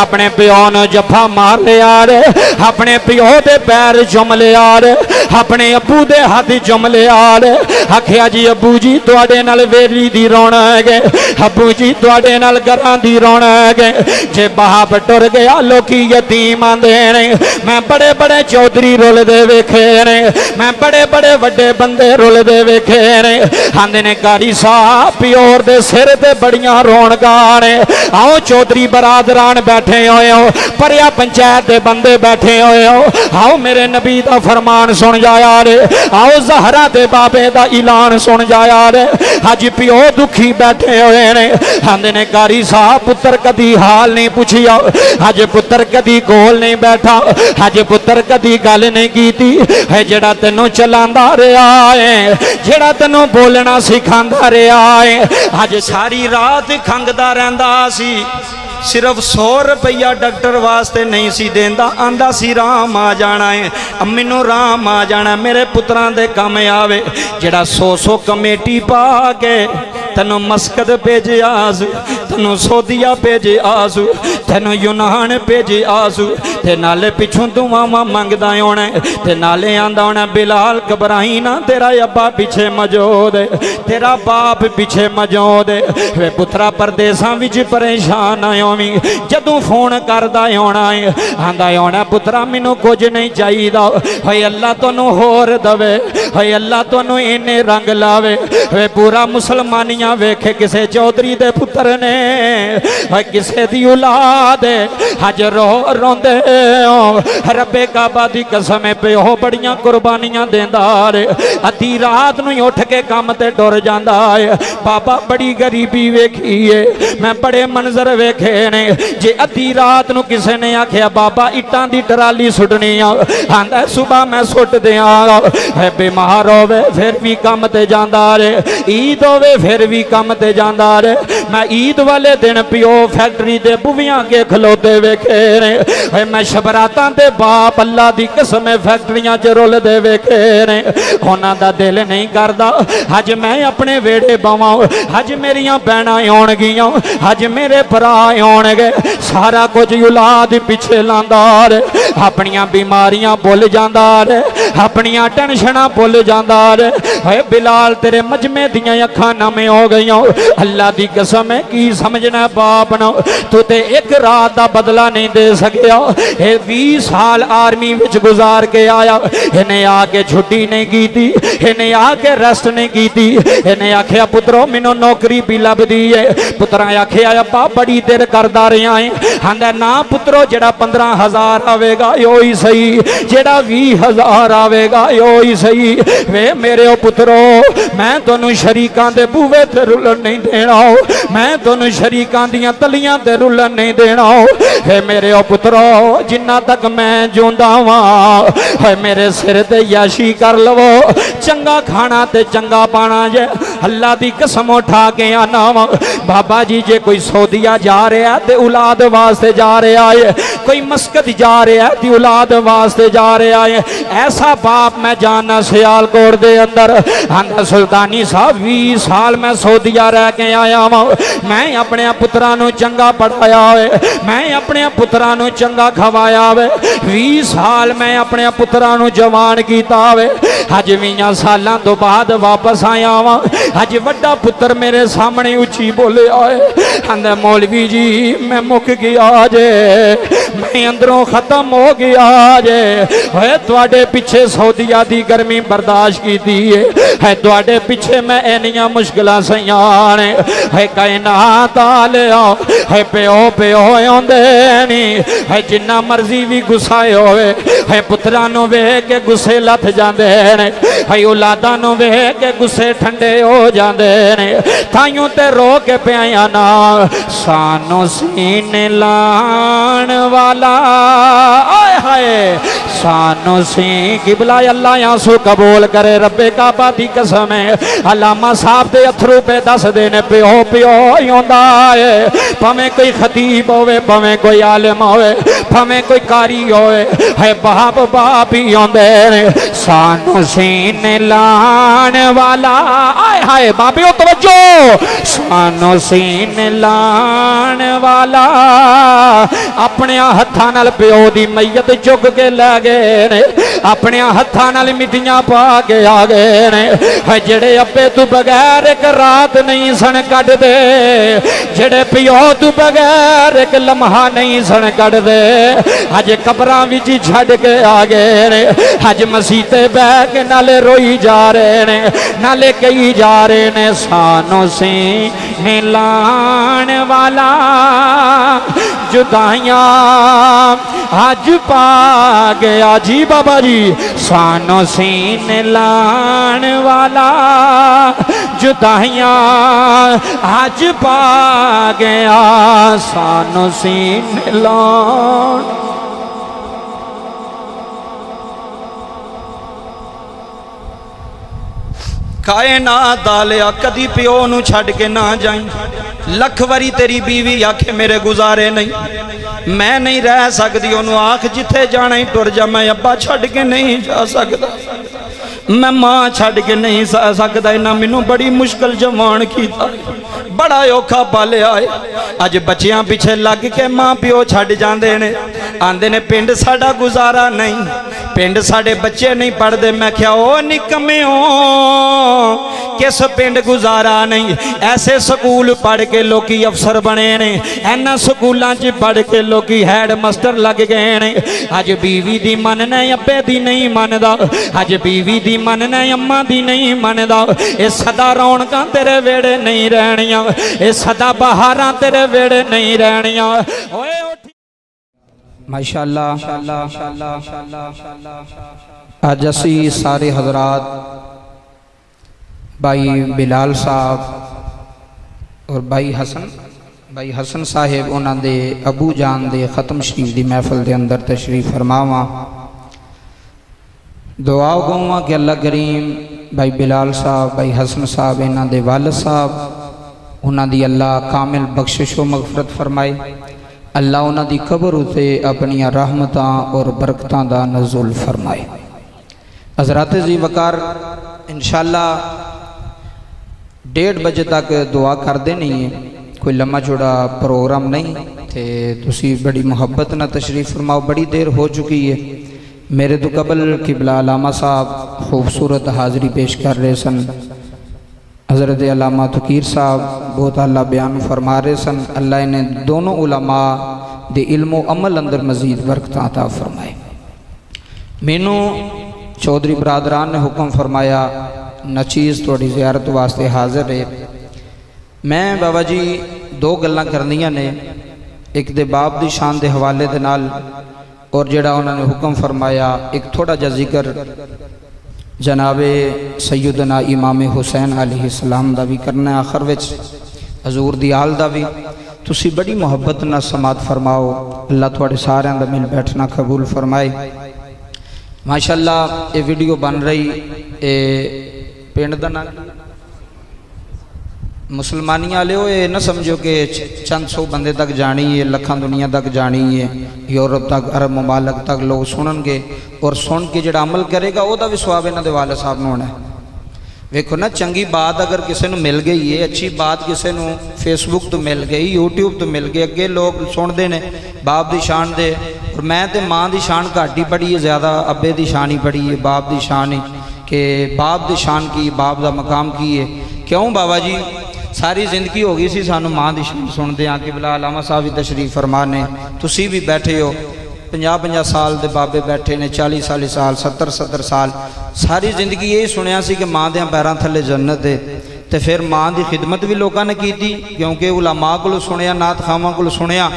अपने प्यो ने जफा मार लिया रे, अपने प्यो के पैर चुम लिया रे, अपने अबू के हथ चुम लिया रे। आखिया जी अबू जी तुहाडे नाल वेली दी रोना है, अबू जी तुहाडे नाल घरां दी रोना है। जे बाप टुर गया लोकी यतीम आंदे ने, मैं बड़े बड़े चौधरी रुलदे वेखे ने, मैं बड़े बड़े वड्डे बंदे रुलदे वेखे ने। आंदे ने कारी साहब प्योर दे सिर ते बड़ियां रौनकां ने। आओ चौधरी बरादरान बैठे होए हो, परिया पंचायत दे बंदे बैठे होए हो, आओ मेरे नबी दा फरमान सुन जाया रे, आओ जहरा दे बाबे दा ऐलान सुन जाया रे। अज प्यो दुखी बैठे होए ने। आंदे ने कारी साहब पुत्र कदी हाल नहीं पुछिया, अज पुत्र कदी कोल नहीं बैठा, अज पुत्र कदी गल नहीं कीती। है जेड़ा तैनू चलांदा रहा है, जेड़ा तैनू बोलना सिखांदा रहा है, अज सारी रात खंगदा रहिंदा सी। सिर्फ 100 रुपया डॉक्टर वास्ते नहीं सी देंदा, आंदा सी राम आ जाना है, मैनू राम आ जाना, मेरे पुत्रां दे कम आवे। जेड़ा 100 कमेटी पा के तैनू मस्कद भेजे आसू, तैनू सोदिया भेजे आसू, तैनू यूनान भेजे आसू, ते नाले पिछों दुआवा मंगदा होना है, ते नाले आंदा होना बिलाल घबराई ना, तेरा अब्बा पिछे मौजूद है, तेरा बाप पिछे मौजूद है। वे पुत्रा परदेसां विच परेशान आवी, जदों फोन करदा होना है, आंदा होना पुत्रा मैनू कुछ नहीं चाहिदा। हाय अल्लाह तैनू होर दवे, हाय अल्लाह तैनू इन्ने रंग लावे। वे पूरा मुसलमानी वेखे किसे चौधरी दे पुत्र ने, किसे दी औलाद अज रो रोंदे हो। रब्बे काबा दी कसम पे हो बड़ियां कुर्बानियां देंदा रे, अद्धी रात नूं उठ के कम ते डर जांदा है। बाबा बड़ी गरीबी वेखी है, मैं बड़े मंजर वेखे ने। जे अद्धी रात नूं किसे ने आखिया बाबा इटां दी टराली सुटनी आ, आंदा सुबह मैं सुट दियां। बीमार होवे फिर भी कम ते जांदा रे, ईद होवे फिर भी कम ते जांदा रे। मैं ईद वाले दिन पियो फैक्ट्री दे बुवियां के खलोते वेखे ने। मैं शबरातां दे बाप अल्लाह दी कसम फैक्ट्रियां च रुलदे वेखे ने। उन्हां दा दिल नहीं करदा अज मैं अपने वेड़े बवां, अज मेरियां भैणां आउणगियां, अज मेरे भरा आउणगे। सारा कुछ औलाद पिछे लांदा रे, अपनियां बीमारियां भुल जांदा रे, अपनियां टेंशनां भुल जांदा रे। ओए बिलाल तेरे मजमे दियां अखां नमें हो गई। अल्लाह दी कसम है की समझना बाप ना, तू ते एक रात दा बदला नहीं दे सकिया। 20 साल आर्मी विच गुजार के आया, इन्हें आके छुट्टी नहीं की थी, इन्हें आके रेस्ट नहीं की थी। इन्हें आखिया पुत्रो मैनू नौकरी भी लभदी है। पुत्रा आखिया अब्बा बड़ी देर करदा रहा है। आंदा ना पुत्रो जेड़ा 15,000 आवेगा यो ही सही, जेड़ा 20,000 आवेगा यो ही सही। वे मेरे पुत्रो मैं तैनू शरीकां दे बूवे ते रुलन नहीं देना, मैं तैनू शरीकां दियां तलियां ते रुलन नहीं देना। हे मेरे ओ पुत्रो जिन्ना तक मैं जिंदा वां मेरे सिर ते याशी कर लवो, चंगा खाना ते चंगा पाना जे। अल्लाह दी कसम उठा के आना वा बाबा जी, जे कोई सौदिया जा रहा ते औलाद वास्ते जा रहा है, कोई मस्कत जा रहा ते औलाद वास्ते जा रहा है। ऐसा बाप मैं जानना सियालकोट दे अंदर। आंदा सुल्तानी साहब 20 साल मैं सौदिया रह के आया वा, मैं अपने पुत्रा नू चंगा पढ़ाया है, मैं अपने पुत्रा नू चंगा खवाया वे। 20 साल मैं अपने पुत्रा नू जवान कीता वे। अज 20 सालां तो बाद वापस आया वा। अज वड्डा पुत्र मेरे सामने उची बोले आए, आंदा मौलवी जी मैं मुक गया जे, मैं अंदरों खत्म हो गया जे। ओए तुहाडे पिछे सौदिया दी गर्मी बर्दाश्त कीती है, तुहाडे पिछे मैं इन्नियां मुश्किलां सहियां ने। है कायनात आलिया है प्यो प्यो आंदे नी, है जिन्ना मर्जी भी गुस्सा होवे, है पुत्रां नूं वेख के गुस्से लथ जांदे ने, है औलादां नूं वेख के गुस्से ठंडे हो जांदे ने। ताइयों ते रो के पिया ना, सानू सीने लाण वाला आए हाए, सानू सी किबला अल्लाह आंसू कबूल करे। रब्बे काबा दी कसम है अलामा साहब दे अथरू पे दस देने प्यो प्यो आंदा है। भावें कोई खतीब होवे, भावें कोई आलिम होवे, भावें कोई कारी होवे, है बाप बाप ही आंदे ने। सानू सीने लाण वाला आए हाय बाबे तवज्जो, सानू सीने लाण वाला अपने हत्थां नाल प्यो दी मैयत चुक के लै गए ने, अपने हत्थां नाल मिट्टियां पा के आ गए ने। जिहड़े अब्बे तू बगैर एक रात नहीं सन कटदे, जिहड़े प्यो तू बगैर एक लम्हा नहीं सन कटदे, अज कबरां विच छड्ड के आ गए ने। अज मसीते बह के नाले रोई जा रहे ने, नाले कही जा रहे ने, सानों से मिलान वाला जुदाइयां आज पा गया जी बाबा जी। सानों से मिलान वाला जुदाइयां आज पा गया, सानों से मिलान। खाए ना दालिया कदी प्यो नू छड़ के ना जाई, लख वारी तेरी बीवी आखे मेरे गुजारे नहीं, मैं नहीं रह सकती। ओनू आख जिथे जाना ही टुर जा, मैं अब्बा छड़ के नहीं जा सकता, मैं मां छड़ के नहीं जा सकता। इन्हें मैनू बड़ी मुश्किल जवान कीता, बड़ा औखा पालिया है। अज बच्चियां पिछे लग के मां प्यो छड़ जांदे ने, आंदे ने पिंड साडा गुजारा नहीं, पिंड साडे बच्चे नहीं पढ़ते। मैं क्या ओ निकमे हो, किस पिंड गुजारा नहीं। ऐसे स्कूल पढ़ के लोकी अफसर बने ने, इन्हां स्कूलों च पढ़ के लोकी हैड मास्टर लग गए ने। अज बीवी दी मनना अब्बे दी नहीं मनदा, अज बीवी दी मनना अम्मा दी नहीं मनदा। ये सदा रौनकां तेरे वेड़े नहीं रहनियां, ये सदा बहारां तेरे वेड़े नहीं रहनियां। ओए माशाअल्लाह, अज असीं सारे हज़रात, भाई बिलाल साहब और भाई हसन साहब उन्होंने अबू जान दे खत्म शरीफ की महफिल के अंदर तशरीफ फरमावा। दुआ गवा कि अल्लाह करीम भाई बिलाल साहब, भाई हसन साहब, इन्हों के वालिद साहब, उन्होंने अल्लाह कामिल बख्शिश व मगफरत फरमाए। अल्लाह उन्होंने कबर उते अपनिया रहमतां और बरकतां दा नज़ूल फरमाए। हज़रात जी वकार इंशाअल्लाह 1:30 बजे तक दुआ करते नहीं है, कोई लम्मा चौड़ा प्रोग्राम नहीं थे। तुसी बड़ी मुहब्बत ना तशरीफ फरमाओ, बड़ी देर हो चुकी है। मेरे तो कबल किबला अलामा साहब खूबसूरत हाज़री पेश कर रहे सन, हज़रत अलामा तकीर साहब बहुत आला बयान फरमा रहे सन। अल्लाह इन्हें दोनों उलमा दे इल्मो अमल अंदर मजीद बरकत अता फरमाए। मैनू चौधरी बरादरान ने हुक्म फरमाया, नचीज़ थोड़ी जियारत वास्ते हाजिर है। मैं बाबा जी 2 गल्लां करनियां ने, एक दे बाप दी शान दे हवाले दे नाल और जिहड़ा उन्होंने हुक्म फरमाया, एक थोड़ा जा जिक्र जनाबे सैयदना इमाम हुसैन अलैहिस्सलाम दा भी करना, आखिर विच हजूर दी आल दा भी। तुसी बड़ी मुहब्बत नाल समात फरमाओ, अल्लाह थोड़े सारिआं दा मिल बैठना कबूल फरमाए। माशाअल्लाह ये वीडियो बन रही ए पिंड दा नाम मुसलमानी वाले हो, ये ना समझो कि 500 बंदे तक जानी है, लखा दुनिया तक जानी है, यूरोप तक, अरब मुबालक तक लोग सुननगे और सुन के जिहड़ा अमल करेगा वह भी स्वाब इन्हां दे वाले साहब नूं होना है। वेखो ना, चंगी बात अगर किसी नूं मिल गई है, अच्छी बात किसी नूं फेसबुक तो मिल गई, यूट्यूब तो मिल गई, अगे लोग सुनते हैं बाप की शान दे। और मैं तो माँ की शान घट ही पढ़ी है, ज़्यादा अब्बे की शान ही पढ़ी है, बाप की शान ही कि बाप की शान की, बाप का मकाम की है। क्यों बाबा जी, सारी जिंदगी हो गई सी सानू माँ की शान सुनते हैं। किबला अलामा साहब भी तशरीफ फरमा ने, तुसी भी बैठे हो, 50-50 साल के बाबे बैठे ने, 40-40 साल, 70-70 साल, सारी जिंदगी यही सुनिया सी कि माँ दे पैरां थले जन्नत है। तो फिर माँ की खिदमत भी लोगों ने की, क्योंकि उलमा को सुनिया, नात खावां को सुनिया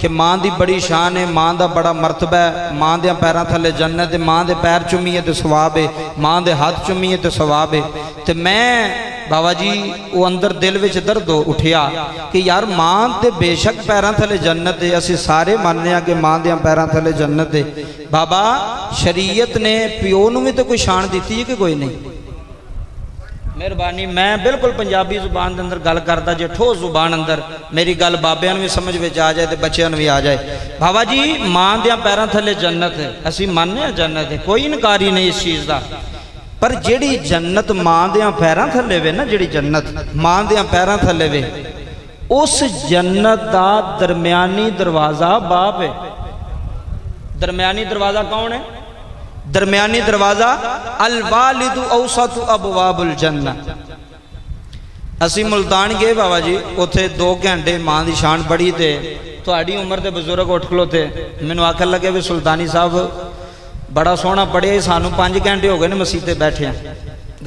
कि माँ की बड़ी शान है, माँ का बड़ा मरतबा है, माँ के पैरों थले जन्नत है, माँ के पैर चुमीए तो सवाब है, माँ के हाथ चुमीए तो सवाब है। तो मैं बाबा जी वो अंदर दिल में दर्द हो उठिया कि यार माँ के बेशक पैरों थले जन्नत है, असी सारे मानने कि माँ के पैरों थले जन्नत है। बाबा शरीयत ने प्यो नूं भी तो कोई शान दी है कि कोई नहीं। मेहरबानी, मैं बिल्कुल पंजाबी जुबान के अंदर गल करता, जो ठोस जुबान अंदर मेरी गल बाबे भी समझ में आ जाए तो बच्चों भी आ जाए। बाबा जी माँ के पैरों थले जन्नत है, असी मानने जन्नत है, कोई इनकार ही नहीं इस चीज़ का। पर जिहड़ी जन्नत माँ के पैरों थले वे ना, जिहड़ी जन्नत माँ के पैरों थले वे, उस जन्नत का दरम्यानी दरवाजा बाप है। दरम्यानी दरवाजा कौन है? दरम्यानी दरवाजा अल वालिदु औसतु अबवाबुल जन्ना। असी मुल्तान गए बाबा जी, उत्थे 2 घंटे मां की शान पढ़ी थे। थोड़ी उम्र के बजुर्ग उठ खलोते, मैनू आखन लगे भी सुल्तानी साहब बड़ा सोहना पढ़िया, सानू 5 घंटे हो गए ने मसीते बैठे।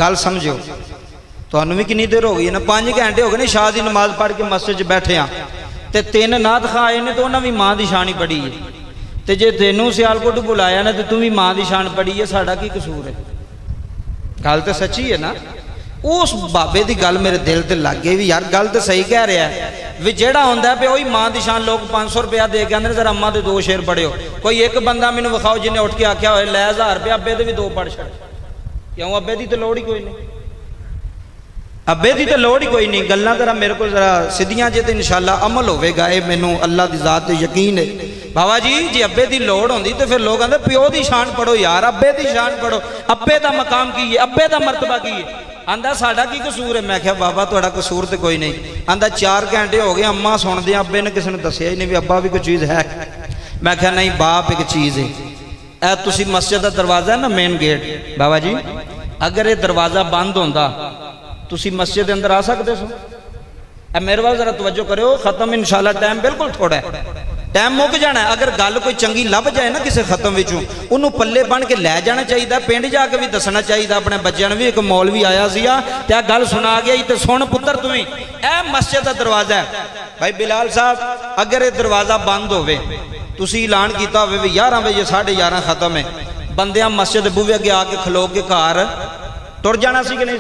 गल समझो, तुहानू भी कितनी देर हो गई ना, 5 घंटे हो गए ने शाह की नमाज पढ़ के मस्जिद बैठे आ ते 3 नात खाए ने, तो उन्हें भी माँ की शान ही पढ़ी है। तो जे तेनों सियालकोट बुलाया ना तो तू भी माँ की शान पढ़ी है, साडा की कसूर है? गल तो सच्ची है ना। उस बाबे की गल मेरे दिल ते लग गई भी यार, गल तो सही कह रहा है भी जेड़ा होंदा पे वही मां दी शान। लोग 500 रुपया दे के आंदे जरा अम्मा दे 2 शेर पढ़ियो, कोई एक बंदा मैनू विखाओ जिन्हें उठ के आख्या होए लै 1000 रुपया अब्बे दे भी 2 पढ़ छड़। क्यों? अब्बे दी तो लोड़ ही कोई नहीं, अब्बे दी तो लोड़ ही कोई नहीं। गल्लां जरा मेरे को जरा सीधियां जे ते इंशाअल्लाह अमल होवेगा, ये मैनू अल्लाह दी जात ते यकीन है। बाबा जी जी अब्बे की लोड़ होंदी तो फिर लोग आंदे प्यो की शान पढ़ो यार, अब्बे की शान पढ़ो, अब्बे का मकाम की है, अब्बे का मरतबा की है। आंदा साडा की कसूर है? मैं क्या बाबा तुहाडा कसूर तो कोई नहीं। आंदा 4 घंटे हो गए अम्मा सुनदे, अब्बे ने किसी ने दस्सिया ही नहीं भी अब्बा भी कोई चीज़ है। मैं क्या नहीं बाप एक चीज़ है। ऐ तुसी मस्जिद का दरवाजा है ना, मेन गेट, बाबा जी अगर ये दरवाज़ा बंद होंदा तुसी मस्जिद के अंदर आ सकदे सो? मेरे वाल जरा तवज्जो करो, खत्म इंशाअल्लाह, टाइम बिल्कुल थोड़ा है, टाइम मुक जाना। अगर गल कोई चंगी लभ जाए ना किसी खत्म विचों, उन्होंने पल्ले बन के लै जाना चाहिए, पिंड जाके भी दसना चाहिए अपने बच्चों ने भी। एक मौलवी आया सीगा ते गल सुना गया ही, तो सुन पुत्र तू ही ए मस्जिद का दरवाजा है। भाई बिलाल साहब अगर ये दरवाज़ा बंद होवे, तुसी ऐलान किया होवे 11 बजे 11:30 खत्म है, बंदे मस्जिद बूहे अगे आके खलो के घर तुर जाना सी कि नहीं?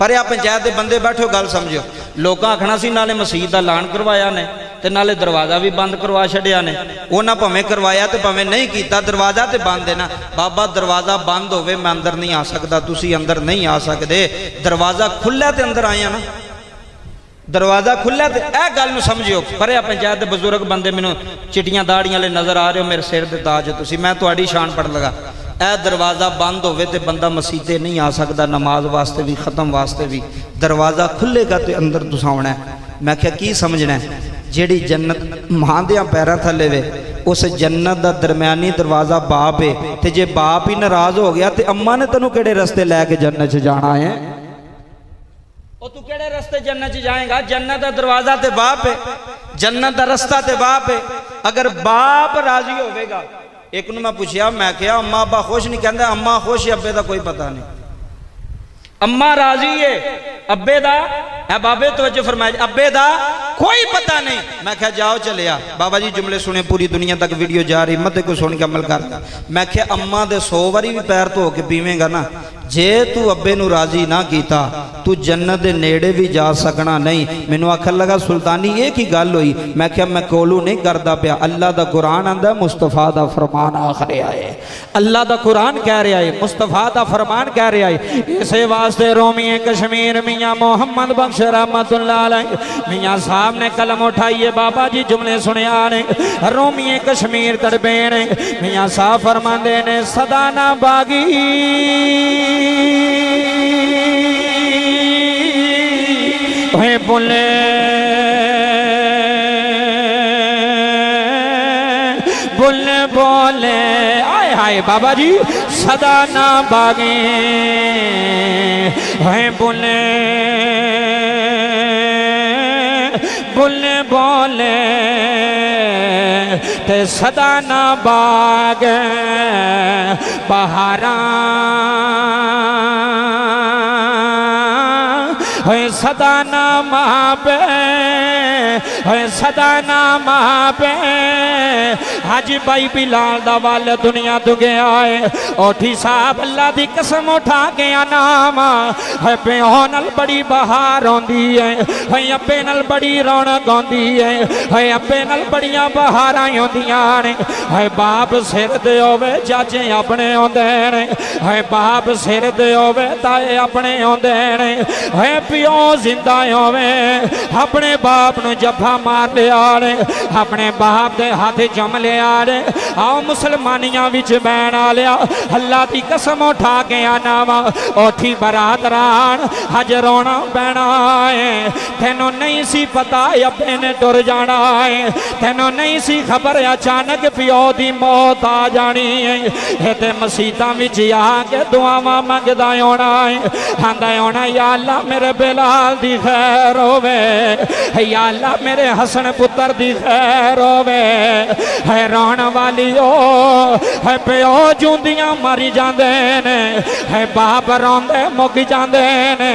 पर आ पंचायत के बंदे बैठो, गल समझो, लोग आखना सी नाले मसीत का ऐलान करवाया ने ते नाले दरवाज़ा भी बंद करवा छड़िया ने। उन्हें भावें करवाया तो भावें नहीं किया, दरवाज़ा तो बंद है ना। बाबा दरवाज़ा बंद होवे मैं अंदर नहीं आ सकता, तुसी अंदर नहीं आ सकते, दरवाज़ा खुल्ला तो अंदर आए ना, दरवाज़ा खुल्ला तो। यह गल समझियो, पर आ पंचायत के बजुर्ग बंदे मैनू चिट्टियां दाड़ियां ले नजर आ रहे हो, मेरे सिर ते ताज तुसी, मैं तुहाडी शान पढ़ लगा। ए दरवाज़ा बंद होवे ते बंदा मसीते नहीं आ सकता, नमाज वास्ते भी खत्म वास्ते भी। दरवाज़ा खुलेगा तो अंदर तुसाउना है। मैं क्या की समझना है? जेड़ी जन्नत मां दे पैरां थले वे, उस जन्नत का दरम्यानी दरवाज़ा बाप है। तो जे बाप ही नाराज हो गया तो अम्मा ने तेनों केड़े रस्ते लैके जन्नत च जाना है? और तू केड़े रस्ते जन्नत च जाएगा? जन्नत का दरवाज़ा तो बाप है, जन्नत का रस्ता तो बाप है। अगर बाप राजी होगा, एक मैं पूछा, मैं क्या अम्मा अब्बा खुश नहीं? कहता अम्मा खुश है, अब्बे का कोई पता नहीं। अम्मा राजी है, अब्बे दा है बाबे तवज्जो फरमाए, अब्बे दा कोई पता नहीं। मैं क्या जाओ चले आ बाबा जी, जुमले सुने पूरी दुनिया तक वीडियो जा रही, मत को सुन के अमल करता। मैं क्या अम्मा दे 100 वारी भी पैर धो के पीवेंगा ना, जे तू अब्बे नू राजी ना कीता तू जन्नत दे नेड़े भी जा सकना नहीं। मैनू आखन लगा सुल्तानी ये की गल हुई? मैं क्या मैं कोलू नहीं करता पिया, अल्लाह दा कुरान आंदा, मुस्तफा दा फरमान आखरे आए, अल्लाह दा कुरान कह रहा है, मुस्तफा दा फरमान कह रहा है। इसे वास्ते रोमिये कश्मीर मियाँ मोहम्मद बख्श रहमतुल्लाह अलैह मियाँ साहब ने कलम उठाइए, बाबा जी जुमले सुने आ रहे, रोमिये कश्मीर तड़बे ने मियाँ साहब फरमांदे ने, सदा ना बागी बोले बोले बोले आए हाय बाबा जी, सदा ना बागे हैं बोले बोले बोले ते सदा ना बागे बहारा सदा ना महापे है सदा ना महापे। हाजी भाई बिलाल दा वाल दुनिया तो गया है, ओठी साहब अल्लाह दी कसम उठा गया नाम है, प्यो नाल बड़ी बहार आँदी है, अब्बे नाल बड़ी रौनक आँदी है, अब्बे नाल बड़िया बहारा आँदियां ने। है बाप सिर दे होवे चाचे अपने आँदे ने, है बाप सिर दे होवे ताए अपने आँदे ने, है पियो जिंदा होवे अपने बाप नूं जब्बा मार लिया रे, अपने बाप दे हाथ जम लिया रे। आओ मुसलमानियां विच बैण आलिया, अल्लाह दी कसम उठा के आना वा ओथी बरात राण अज रोना पैना है। तैनू नहीं सी पता अब्बे ने टुर जाना है, तैनू नहीं सी खबर अचानक पियो दी मौत आ जानी है। ते मसीतां विच आके दुआवां मंगदा होना है, आंदा होना या अल्लाह मेरे बिलाल दी खैर होवे, या अल्लाह मेरे हसन पुत्र दी खैर होवे। है रोण वाली ओ है प्यो जूंदियां मरी जांदे ने, है बाप रोंदे मुक जांदे ने।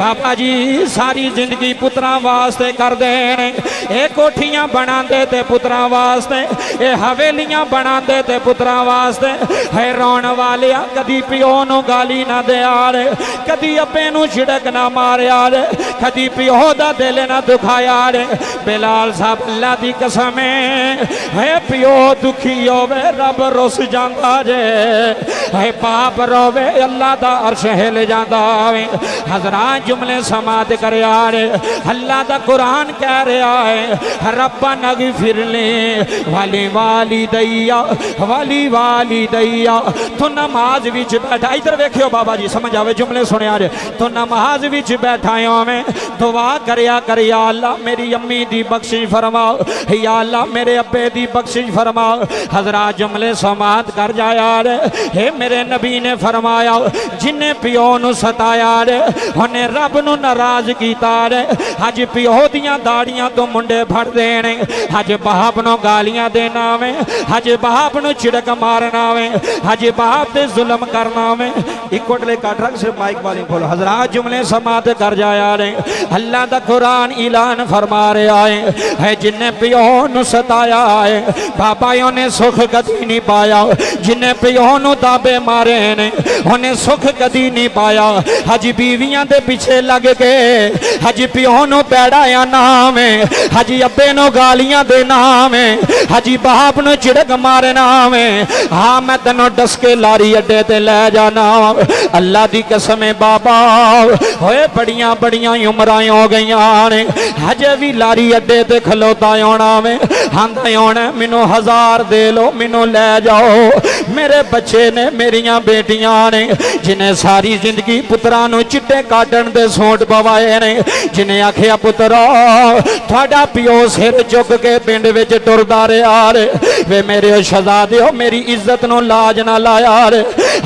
बाबा जी सारी जिंदगी पुत्रां वास्ते करदे ने, ए कोठियां बनांदे ते पुत्रां वास्ते, ए हवेलियां बनांदे ते पुत्रां वास्ते। है रोण वालिया कदी प्यो नूं गाली ना देआ रे, कदी अप्पे नूं छिड़क ना मारिया रे, कदी प्यो दा दिल ना दुखाया रे। बिलाल साहब अल्लाह दी कसम है प्यो दुखी होवे रब रुस जांदा जे, है बाप रोवे अल्लाह दा अर्श हिल जांदा वे। हज़रात जुमले समात करया रे, अल्लाह दा कुरान कह रहा है रब्बना गिफिरली वाली वालिदैया वाली वालिदैया। तू नमाज विच बैठा, इधर वेखियो बाबा जी समझ आवे जुमले सुनिया जे। तू नमाज विच बैठा होवे दुआ करया कर या अल्लाह मेरी अम्मी दी बख्शिश फरमाओ, या अल्लाह मेरे अब्बे दी बख्शिश फरमाओ। हज़रात जुमले समात कर जाया रे, हे मेरे नबी ने फरमाया जिन्ने प्यो नू सताया रे उन्हें रब नू नाराज कीता रे। अज प्यो दियां दाड़ियां तो मुंडे फड़ देने, अज बाप नू गालियां देना वे, अज बाप नू छिड़क मारना वे, अज बाप ते जुल्म करना वे। इकोटले कट रख सिर्फ माइक वाली बोलो। हज़रात जुमले समात कर जाया रे, अल्लाह दा कुरान ऐलान फरमा रहा है जिन्हें प्यो नू सताया है बाबा उन्हें सुख कदी नहीं पाया, जिन्हें प्यो नू दाबे मारे ने उन्हें सुख कदी नहीं पाया। हज बीवियां दे पीछे लग के हज प्यो नू पैड़ाया नाम है, हज अब्बे नू गालियां दे नाम है, हज बाप नू झिड़क मारे नाम है। हाँ मैं तेनों डस के लारी अड्डे ते लै जाना। अल्लाह दी कसम बाबा होए बड़ियां बड़ियां उमरां हो गई हजे भी लारी अड्डे ते खलोता होना में, आंदा होना मैनू 1000 दे लो मैनू ले जाओ मेरे बच्चे ने मेरिया बेटियां ने। जिन्हें सारी जिंदगी पुत्रां नू चिट्टे काटन दे सूट पवाए ने, जिन्हें आखिया पुत्रा थोड़ा पियो सिर चुक के पिंड विच टुरदा रहा रे, वे मेरे शहजादे मेरी इज्जत नू लाज ना लाया रे,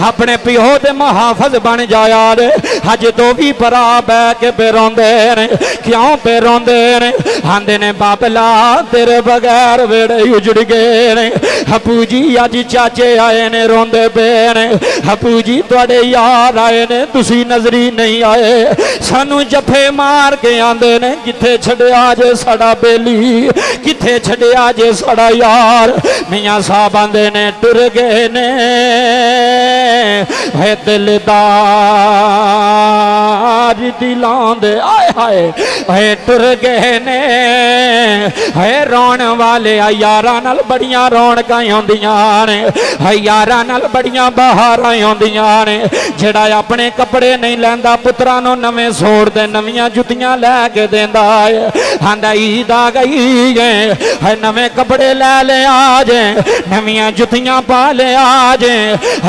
अपने पियो दे मुहाफिज बन जाया रे। अजे तो भी परा बह के पे रोंदे ने, क्यों पे रोंदे ने? आंदे ने बाबला तेरे बगैर वेड़े उजड़ गए ने। हपू जी अज चाचे आए ने रोंदे पे ने, हपू जी तुहाडे यार आए ने तुसी नजरी नहीं आए, सानू जफे मार के आंदे ने किथे छड्या जे साडा बेली, किथे छड्या जे साडा यार। मियां साहब आंदे ने टुर गए ने है दिलदार दिलांदे आए हाय है टुर गए ने। है रोण वाले यारा नाल बड़ियां रौनकां होंदियां ने, है यारा नाल बड़ियां बहारां होंदियां ने। जेड़ा अपने कपड़े नहीं लैंदा पुत्रां नूं नवें सूट ते नवीं जुत्तियां लै के देंदा है, आंदा ईद आ गई है नवें कपड़े लै लिया जे नवीं जुत्तियां पा लिया जे।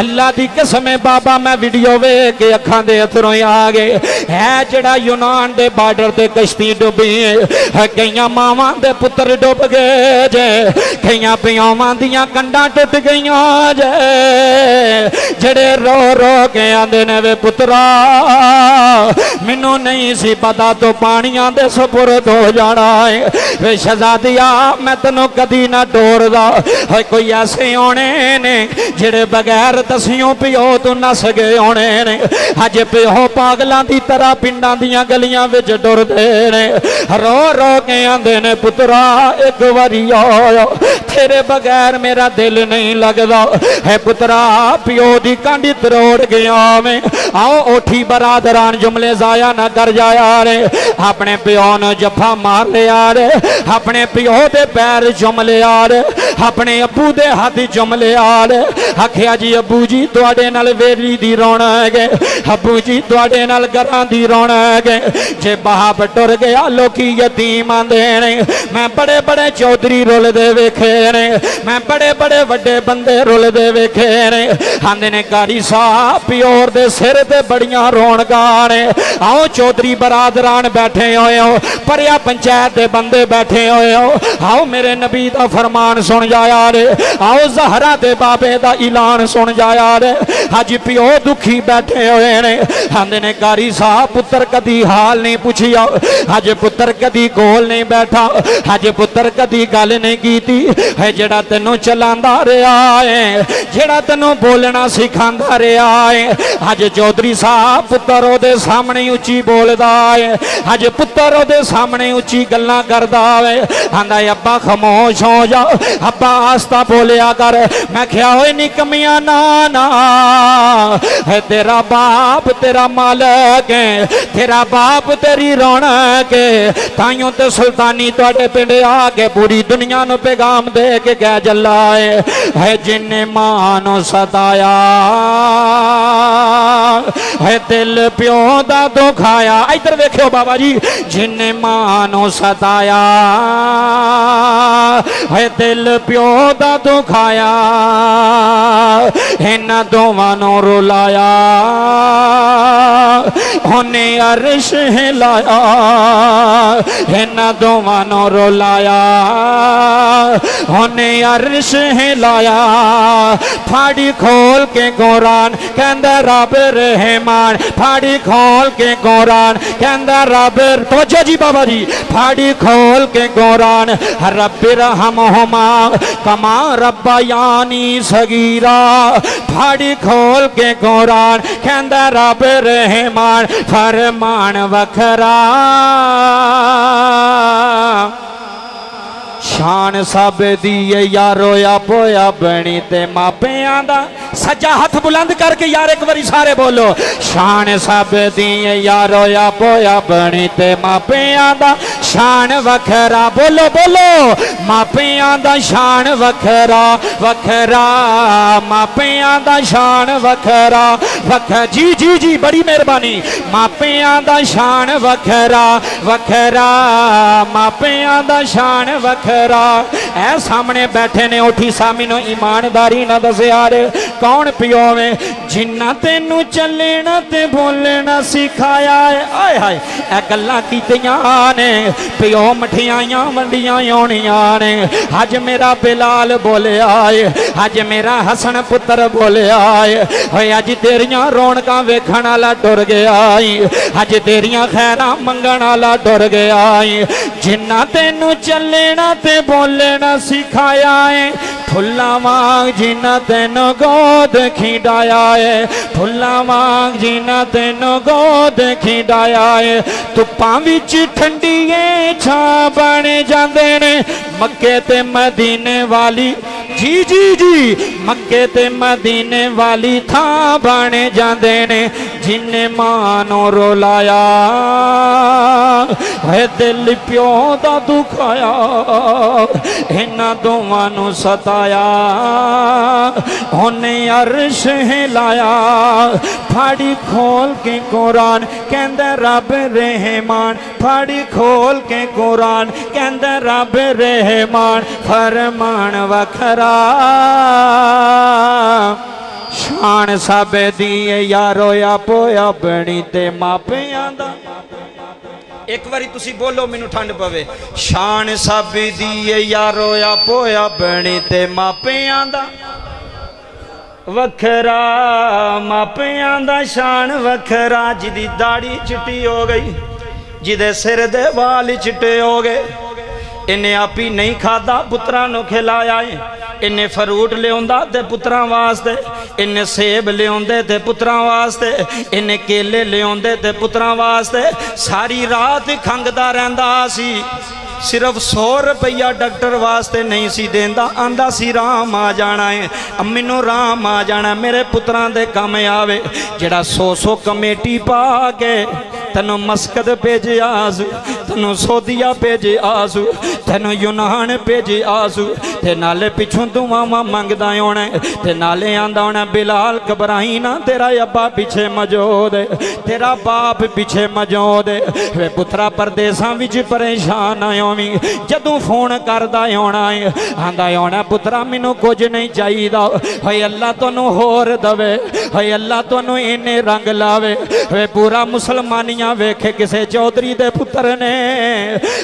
अल्लाह दी कसम बाबा मैं वीडियो वेख के अखां दे अथरों आ गए। है जेड़ा यूनान दे बार्डर ते कश्ती डुबी है, कई मावां दे पुत्र डुब गए जे, कई पियावां दियां कंडां टुट गईयां जे, जेड़े रो रो के आंदे ने वे पुत्रा मैनू नहीं सी पता तो पानियां दे सुपुर्द हो जाना है। वे शहजादिया मैं तैनूं कदी ना डोरदा है। कोई ऐसे होने ने जेड़े बगैर दसियों प्यो तू नस गए होने ने, अज प्यो पागलों की तरह पिंडां दियां गलियां विच डुरदे ने, रो रो के आंदे ने पुत्रा एक वारी आओ तेरे बगैर मेरा दिल नहीं लगदा है पुत्रा प्यो दी कांडी तरोड़ गया में। आओ ओठी बरादरान जुमले जाया ना कर जाया रे, अपने प्यो नू जफा मार लिया रे, अपने प्यो दे पैर जुम लिया रे, अपने अबू दे हाथ जुम लिया रे। आखिया जी अबू जी तुहाडे तुहाडे नाल वेली दी रोना है, हब्बू जी तुहाडे नाल घरां दी रोना है। जे बाप टुर गया लोकी यतीम आंदे ने, मैं बड़े बड़े चौधरी रुलदे वेखे ने, मैं बड़े बड़े वड्डे बंदे रुलदे वेखे ने। आंदे ने कारी साहब प्योर दे सिर ते बड़ियां रौनकां ने। आओ चौधरी बरादरान बैठे होए हो, परिया पंचायत दे बंदे बैठे होए हो, आओ मेरे नबी दा फरमान सुन जाया रे, आओ जहरा दे बाबे दा ऐलान सुन जाया रे। अज प्यो दुखी बैठे होए ने। आंदे ने कारी साहब पुत्र कदी हाल नहीं पुछिया, अज पुत्र कदी कोल नहीं बैठा, अज पुत्र कदी गल नहीं कीती। है जेड़ा तैनू चलांदा रहा है, जेड़ा तैनू बोलना सिखांदा रहा है, अज चौधरी साहब पुत्र ओदे सामने उची बोलदा है, अज पुत्र ओदे सामने उची गल्लां करदा है। आंदा अब्बा खामोश हो जा, अब्बा आस्ता बोलिया कर। मैं क्या होए निकमिया नाना, है तेरा बाप तेरा मालक है, तेरा बाप तेरी रौनक है, ताइयों ते सुल्तानी तुहाडे पिंड आके पूरी दुनिया नूं पैगाम दे के गया जल्ला है। जिन्ने मां नूं सताया है, दिल प्यो दा दुखाया। इधर वेखियो बाबा जी, जिन्ने मां नूं सताया है, दिल प्यो दा दुखाया, इन्हां दोवां नूं रुलाया, हुने अर्श हिलाया, इन्हां दोवां नूं रुलाया, हुने अर्श हिलाया। फाड़ी खोल के कुरान कहंदा रब रहमान, फाड़ी खोल के कुरान कहंदा रब। तवज्जो जी बाबा जी, फाड़ी खोल के कुरान, रब रहमहुमा कमा रब्बायानी सगीरा। फाड़ी खोल के कुरान कहंदा रब रहमान, फरमान वखरा, शान सब दी यारो या पोया बनी ते मापियां दा। सज्जा हाथ बुलंद करके यार एक बारी सारे बोलो, शान सब दी यारो या पोया बनी ते मापियां दा शान वखरा। बोलो बोलो, मापियां दा शान वखरा वखरा, मापियां दा शान वखरा वखरा। जी जी जी, बड़ी मेहरबानी। मापियां दा शान वखरा वखरा, मापियां दा शान वखरा। ऐ सामने बैठे ने उठी सामी नो ईमानदारी ना दसे यार, कौन पियो में जिन्ना तेनू चलना ते बोलना सिखाया है। आए हाय, ऐ गल्लां कीतियां ने, पियो मठियाइयां वंडियां आउणियां ने। अज मेरा बिलाल बोलिया है, अज मेरा हसन पुत्र बोलिया है। अज तेरियां रौनकां वेखण वाला टुर गया है, अज तेरियां खैरां मंगण वाला टुर गया है। जिन्ना तेनू चलना ते बोलना सिखाया है, फुल्लां वांग जिन्ना तेनू गोद खिंडाया है, फुल्लां वांग जिन्ना तेनू गोद खिंडाया है। धुप्पां विच ठंडिये छां बण जांदे ने, मक्के ते मदीने वाली, जी जी जी, मक्के ते मदीने वाली थां बण जांदे ने। जिन्ने मां नूं रुलाया है, दिल प्यो दा दुखाया, इन्हां दोवां नूं सताया, उन्हें अर्श हिलाया। फाड़ी खोल के कुरान कहंदा रब रहमान, फाड़ी खोल के कुरान कहंदा रब रहमान, फरमान वखरा, शान सब दी यारो या पोया बनी ते मापियां दा। एक बारी तुसी बोलो, मैनू ठंड पवे। शान सब दी यारो या पोया बनी ते मापियां दा वखरा, मापियां दा शान वखरा। जिदी दाढ़ी चिट्टी हो गई, जिदे सिर दे वाल चिट्टे हो गए, इन्हें आप ही नहीं खादा, पुत्रां नूं खिलाया है। इन्हें फरूट लिया तो पुत्रां वास्ते, इन्हें सेब लिया तो पुत्रां वास्ते, इन्हें केले लिया तो पुत्रां वास्ते। सारी रात खंघदा रहिंदा सी, सिर्फ 100 रुपया डॉक्टर वास्ते नहीं सी देंदा। आंदा सी राम आ जाना है, मैनू राम आ जाना, मेरे पुत्रां दे कम आवे। जेड़ा 100 कमेटी पा के तैनू मस्कद भेजिया, तेनों सोदिया भेजे आसू, तेनों यूनान भेजे आसू, ते नाले पिछों दुआवां मंगदा होना है, ते नाले आंदा होना बिलाल घबराई ना, तेरा अब्बा पिछे मौजूद है, तेरा बाप पिछे मौजूद है, वे पुत्रा परदेसां विच परेशान ना होवीं। जदों फोन करदा होना है आंदा होना पुत्रा मैनूं कुछ नहीं चाहिदा, हाय अल्लाह तैनूं होर दवे, हाय अल्लाह तैनूं इन्ने रंग लावे। वे पूरा मुसलमानियां वेखे किसे चौधरी दे पुत्र ने,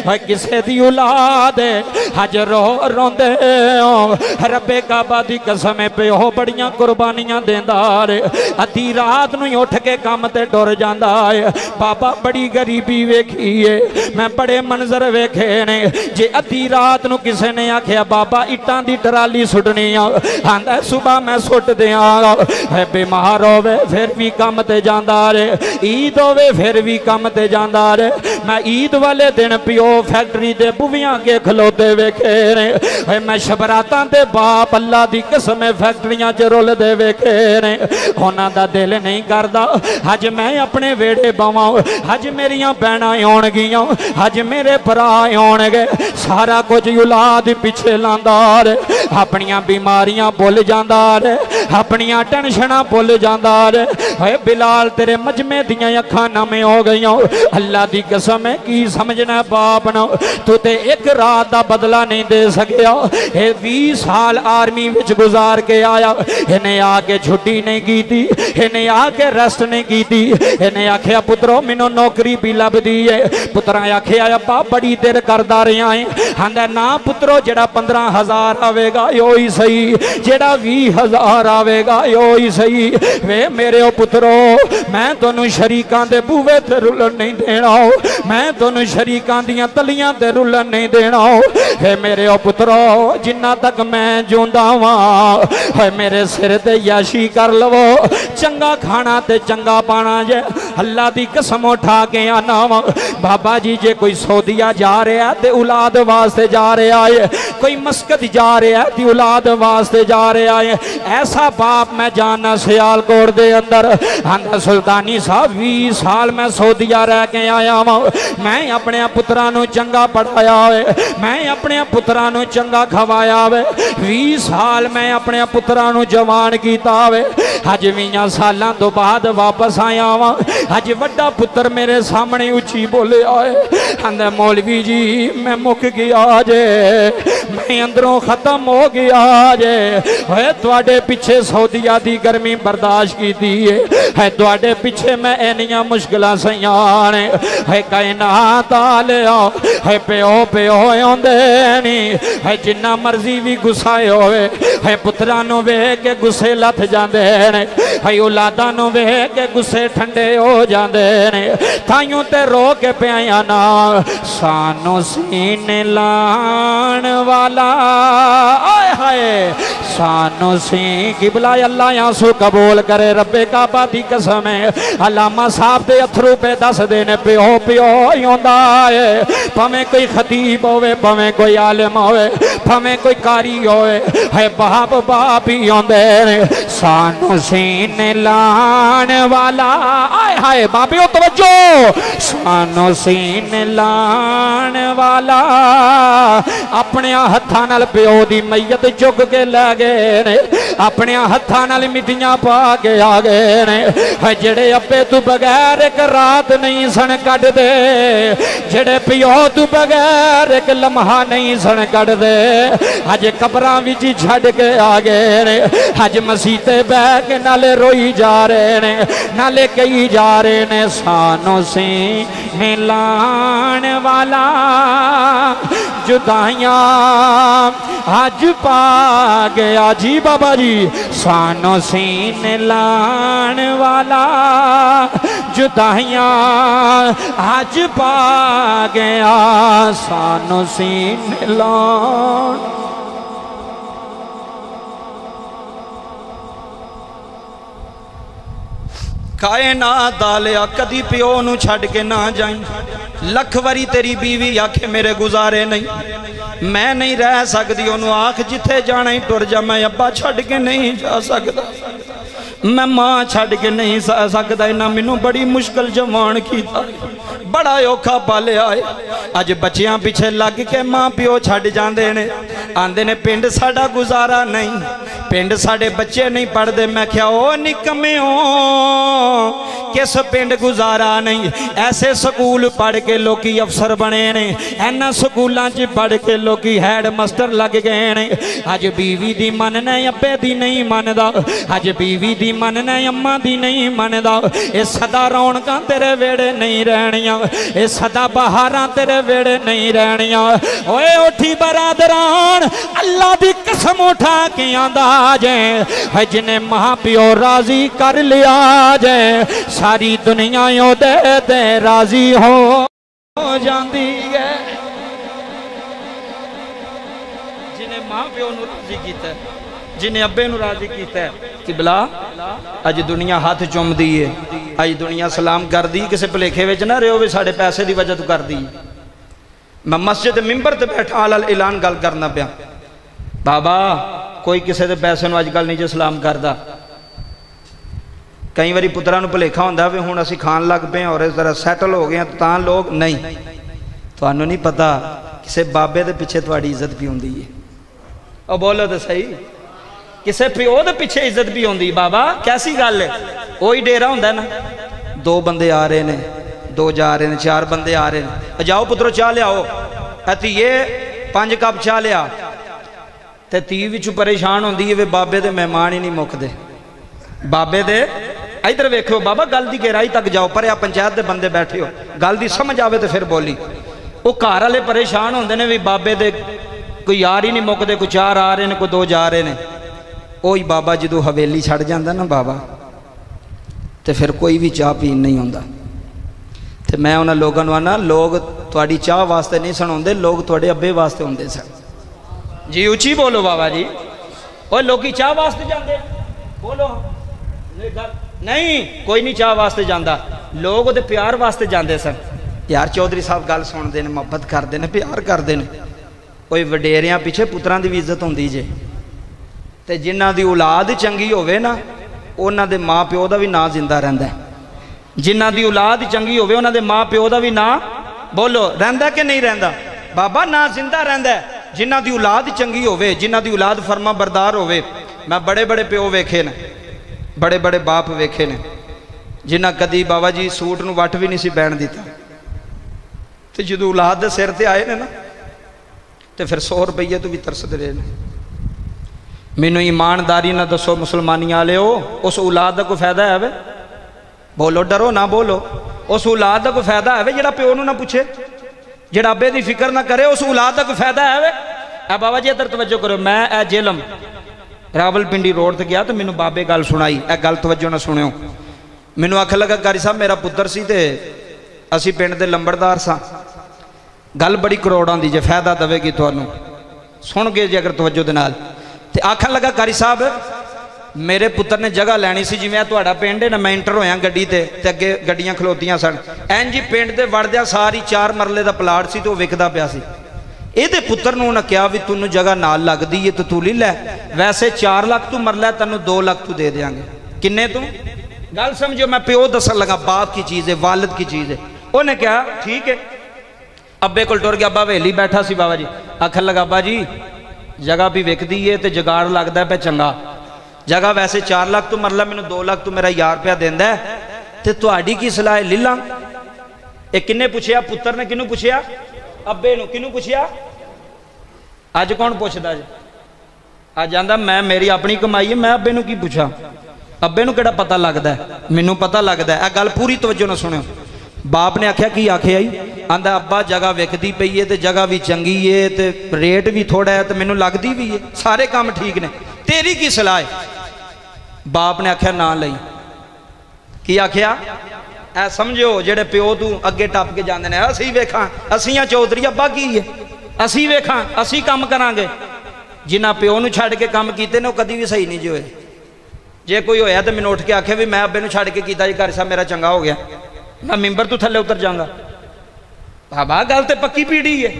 हाय किसे दी औलाद अज रो रोंदे हो। रब्बे काबा दी कसम है पिओ बड़ियां कुर्बानियां देंदा रे, अद्धी रात नूं उठ के काम ते डुर जांदा है। बाबा बड़ी गरीबी वेखी है, मैं बड़े मंजर वेखे ने। जे अद्धी रात नूं किसे ने आखिया बाबा इटां दी टराली सुटनी आंदा सुबह मैं सुट देंगा, बीमार होवे फिर भी काम ते जांदा रे, ईद होवे फिर भी काम ते जांदा रे। मैं ईद वाले दिन पिओ फैक्ट्री दे बुवियां के खलोते वेखे ने, मैं शबरातां दे बाप अल्लाह दी कसम फैक्ट्रियां च रुलदे वेखे ने। उन्हां दा दिल नहीं करदा अज मैं अपने वेड़े बवां, अज मेरियां भैणां आउणगियां, अज मेरे भरा आउणगे। सारा कुछ औलाद पिछे लांदा रे, अपनियां बीमारियां भुल जांदा रे, अपनियां टेंशनां भुल जांदा रे। ओए बिलाल तेरे मजमे दियां अखां नमे हो गईयां, अल्लाह दी कसम है की समझना बाप ना, तू ते एक रात दा बदला नहीं दे सकिया। 20 साल आर्मी विच गुजार के आया, इन्हें आके छुट्टी नहीं कीती, इन्हें आके रेस्ट नहीं कीती। इन्हें आखिया पुत्रो मैनूं नौकरी भी लभदी है। पुत्रा आखिया अब्बा बड़ी देर करदा रहा है, आंदा ना पुत्रो जेड़ा 15,000 आवेगा यो ही सही, जेड़ा 20,000 आवेगा यो ही सही। वे मेरे ओ पुत्रो मैं तुहानूं शरीकां दे बूवे ते रुलन नहीं देना, मैं तुहानूं शरीकां दियां तलियां ते रुलन नहीं देना। हे मेरे ओ पुत्रो जिन्ना तक मैं जिंदा वां मेरे सिर ते याशी कर लवो, चंगा खाना ते चंगा पाना जे अल्लाह दी कसम उठा के आना वां। बाबा जी जे कोई सऊदीया जा रहा ते औलाद वास्ते जा रहा है, कोई मस्कत जा रहा है ते औलाद वास्ते जा रहा है। ऐसा बाप मैं जानना सियालकोट दे अंदर। आंदा सुल्तानी साहब 20 साल मैं सऊदीया रह के आया वां, मैं अपने पुत्रा नूं चंगा पढ़ाया है, मैं अपने पुत्रा नूं चंगा खवाया वे, 20 साल मैं अपने पुत्रा नूं जवान कीता वे। अज 20 सालां तो बाद वापस आया वां, अज वड्डा पुत्र मेरे सामने उची बोलिया है, आंदा मौलवी जी मैं मुक गया जे, मैं अंदरों खत्म हो गया जे। है तुहाडे पिछे सऊदीया दी गर्मी बर्दाश्त कीती है, तुहाडे पिछे मैं इन्नियां मुश्किलां सहियां ने। है कायनात आलिया है प्यो प्यो आंदे नहीं, है जिन्ना मर्जी भी गुस्साए होवे, है पुत्रा नूं वेख के गुस्से लथ जांदे ने, है औलादां नूं वेख के गुस्से ठंडे हो जांदे ने। ताइयों ते रो के पिया ना सानू सीने लाण वाला, आए हाय सानू सी कि बुलाए। अल्लाह आंसू कबूल करे, रब्बे काबा दी कसम है। अलामा साहब दे अथरू पे दस देने प्यो प्यो आंदा है, भावें कोई खतीब होवे, भावें कोई आलिम होवे, भावें कोई कारी होवे, है बाप बाप ही आंदे ने। सानू सीने लाण वाला, आए हाय बापियो तवज्जो, सानू सीने लाण वाला अपने हत्थां नाल प्यो दी मैयत चुग के लै गए ने, अपने हत्थां नाल मिट्टियां पा के आ गए ने। जेड़े अब्बे तू बगैर एक रात नहीं सन कटदे, जेड़े पिओ तू बगैर एक लम्हा नहीं सन कटदे, अज कबरां विच छड्ड के आ गए ने। अज मसीते बैठ के नाले रोई जा रहे ने, नाले कही जा रहे ने। सानू सी मिलान वाला जुदाइयां अज पा गया जी बाबा जी, सानू सीने लाण वाला जुदाइयां अज पा गया, सानू सीने लाण। कायनात आलिया कदी प्यो नूं छड्ड के ना जाई, लख वारी तेरी बीवी आखे मेरे गुजारे नहीं, मैं नहीं रह सकदी, ओनू आख जिथे जाना ही टुर जा, मैं अब्बा छड्ड के नहीं जा सकदा। मैं मां छड़ के नहीं सह सकता, इन्हें मैनू बड़ी मुश्किल जवान किया, बड़ा औखा पालिया। अज बच्चियां पिछे लग के मां प्यो छड़ जांदे ने, आंदे ने पिंड साडा गुजारा नहीं, पिंड साडे बच्चे नहीं पढ़ते। मैं क्या ओ निकमे हो, किस पिंड गुजारा नहीं, ऐसे स्कूल पढ़ के लोग अफसर बने ने, इन्होंने स्कूलों च पढ़ के लोग हैड मास्टर लग गए ने। अज बीवी की मनना अब्बे की नहीं मनदा, अज बीवी की मनना अम्मा की नहीं मनदा। ये सदा रौनक तेरे वेड़े नहीं रहनियां, ये सदा बहारा तेरे वेड़े नहीं रहनियां। ओए उठी बरादरान, अल्लाह की कसम उठा के आंदा जे, जिन्हें मां प्यो राजी कर लिया जे, सारी दुनिया ओदे ते राजी हो जाती है। जिन्हें मां प्यो नूं राजी कीता, जिन्हें अब्बे नूं राजी कीता, किबला अज दुनिया हाथ चुमदी है, अज दुनिया सलाम कर दी। किसी भुलेखे विच ना रहिओ वी साडे पैसे की बचत कर दी। मैं मस्जिद मिंबर ते बैठा आल ऐलान गल करना पिया, बाबा कोई किसी के पैसे नूं अजकल नहीं जो सलाम करता। कई बार पुत्रा भुलेखा होंदा भी हुण असीं खाण लग पे और इस तरह सैटल हो गए तां लोग नहीं, तुहानूं नहीं पता किसी बाबे दे पिछे तुहाडी इज्जत भी हुंदी है। और बोलो तो सही, किसी प्यो दे पिछे इज्जत भी हुंदी। बाबा कैसी गल है, कोई डेरा हुंदा ना, दो बंदे आ रहे ने, दो जा रहे ने, चार बंदे आ रहे ने, जाओ पुत्रो चाह लियाओ, धीए पांच कप चाह लिया। ते धी विच परेशान हुंदी है वे बाबे दे मेहमान ही नहीं मुकदे, बाबे दे इधर वेखो बाबा गल की गहराई तक जाओ, पर पंचायत के बंदे बैठे हो, गल की समझ आवे तो फिर बोली। वो घर वाले परेशान होंदे ने भी बाबे दे कोई यार ही नहीं मुकते, कोई चार आ रहे हैं, कोई दो जा रहे हैं। वही बाबा जो हवेली छड़ जाता ना बाबा, तो फिर कोई भी चाह पीन नहीं आता। तो मैं उन्होंने लोगों आना, लोग थोड़ी चाह वास्ते नहीं सन आते, लोग थोड़े अब्बे वास्ते आते सन जी। उची बोलो बाबा जी, और लोग चाह वास्ते जाते, बोलो नहीं, कोई नहीं चाह वास्ते जाता, लोग उहदे प्यार वास्ते जाते सन। यार चौधरी साहब गल सुनते हैं, मुहब्बत करते हैं, प्यार करते हैं। कोई वडेरियां पिछे पुत्रां दी इज्जत होंदी जे, ते जिन्हां दी औलाद चंगी होवे ना उन्हां दे माँ प्यो का भी नां जिंदा रहिंदा है, जिन्हां दी औलाद चंगी होवे उन्हां दे माँ प्यो का भी नां, बोलो रहिंदा कि नहीं रहिंदा बाबा, नां जिंदा रहिंदा है। जिन्हां दी औलाद चंगी होवे, जिन्हां दी औलाद फर्मा बरदार होवे, मैं बड़े बड़े प्यो वेखे ने, बड़े बड़े बाप वेखे ने, जिन्हें कदी बाबा जी सूट नूं वट भी नहीं सी बैण दिता, तो जो औलाद दे सिर ते आए ने ना, तो फिर 100 रुपये तो भी तरसदे रहे ने। मैनूं ईमानदारी ना दसो मुसलमानी वाले, उस औलाद का कोई फायदा है वे? बोलो, डरो ना बोलो। उस औलाद का कोई फायदा है वे जिहड़ा प्यो नूं ना पूछे, जिहड़ा अब्बे की फिक्र ना करे, उस औलाद का कोई फायदा है वे? ए बाबा जी इधर तवज्जो करो, मैं ए जेलम रावलपिंडी रोड से गया तो मैंने बाबे गल सुनाई, ए गल तवज्जो ना सुनियो। मैनू आखन लगा कारी साहब मेरा पुत्र सी ते असी पिंड दे लंबड़दार सां, गल बड़ी करोड़ां दी जे, फायदा देगी तुहानू, सुन गए जे अगर तवज्जो दे नाल। ते आखन लगा कारी साहब मेरे पुत्र ने जगह लैनी सी, जिवें तुहाडा पिंड है ना, मैं एंटर होया गड्डी ते अगे गड्डियां खलोतियां सन, एन जी पिंड दे वड़दियां सारी 4 मरले दा प्लाट सी ते विकदा पिया सी। ਇਹਦੇ पुत्र ने कहा भी तैनूं जगह नाल लगदी है तो तू ली लै, वैसे 4 लाख तू मरला, तैनूं 2 लाख तू दे देंगे, किन्ने तू? गल समझो, मैं प्यो दसन लगा, बाप की चीज़ है, वालिद की चीज़ है। उन्हें कहा ठीक है, अब्बे कोल टुर गया, अब्बा हवेली बैठा सी बाबा जी, आखन लगा अब्बा जी जगह भी विकदी है तो जुगाड़ लगता पे चंगा, जगह वैसे 4 लाख तू मरला, मैनूं 2 लाख तू मेरा 1000 रुपया देंदा है, ते तुहाडी की सलाह है, ली लां। इह किन्ने पुछया, पुत्र ने किहनूं पुछया? अब्बे नूं। किहनूं पुछया? अज कौन पूछता जी? अज आंदा मैं मेरी अपनी कमाई है, मैं अब्बे नूं की पूछा, अब्बे नूं किहड़ा पता लगता है, मैनूं पता लगता है। गल पूरी तवज्जो नाल सुणियो। बाप ने आख्या की आख्या जी? आंदा अब्बा जगह विकदी पई है ते जगह भी चंगी है ते रेट भी थोड़ा है ते मैनूं लगदी भी है, सारे काम ठीक ने, तेरी की सलाह है? बाप ने आख्या ना लई। की आख्या? ऐ समझो जेडे प्यो तू अगे टप के जाते हैं, असी वेखा असी चौधरी, अब्बा की है असी वेखा, असी काम करांगे। जिन्हें प्यो नूं छड़ के काम कीते ने कदी भी सही नहीं जी होए। जे कोई होया तो मैनूं उठ के आखे भी मैं अब्बे नूं छड़ के कीता जी, घर साहब मेरा चंगा हो गया, मैं मिंबर तू थले उतर जाऊंगा। बाबा गल तो पक्की पीढ़ी है,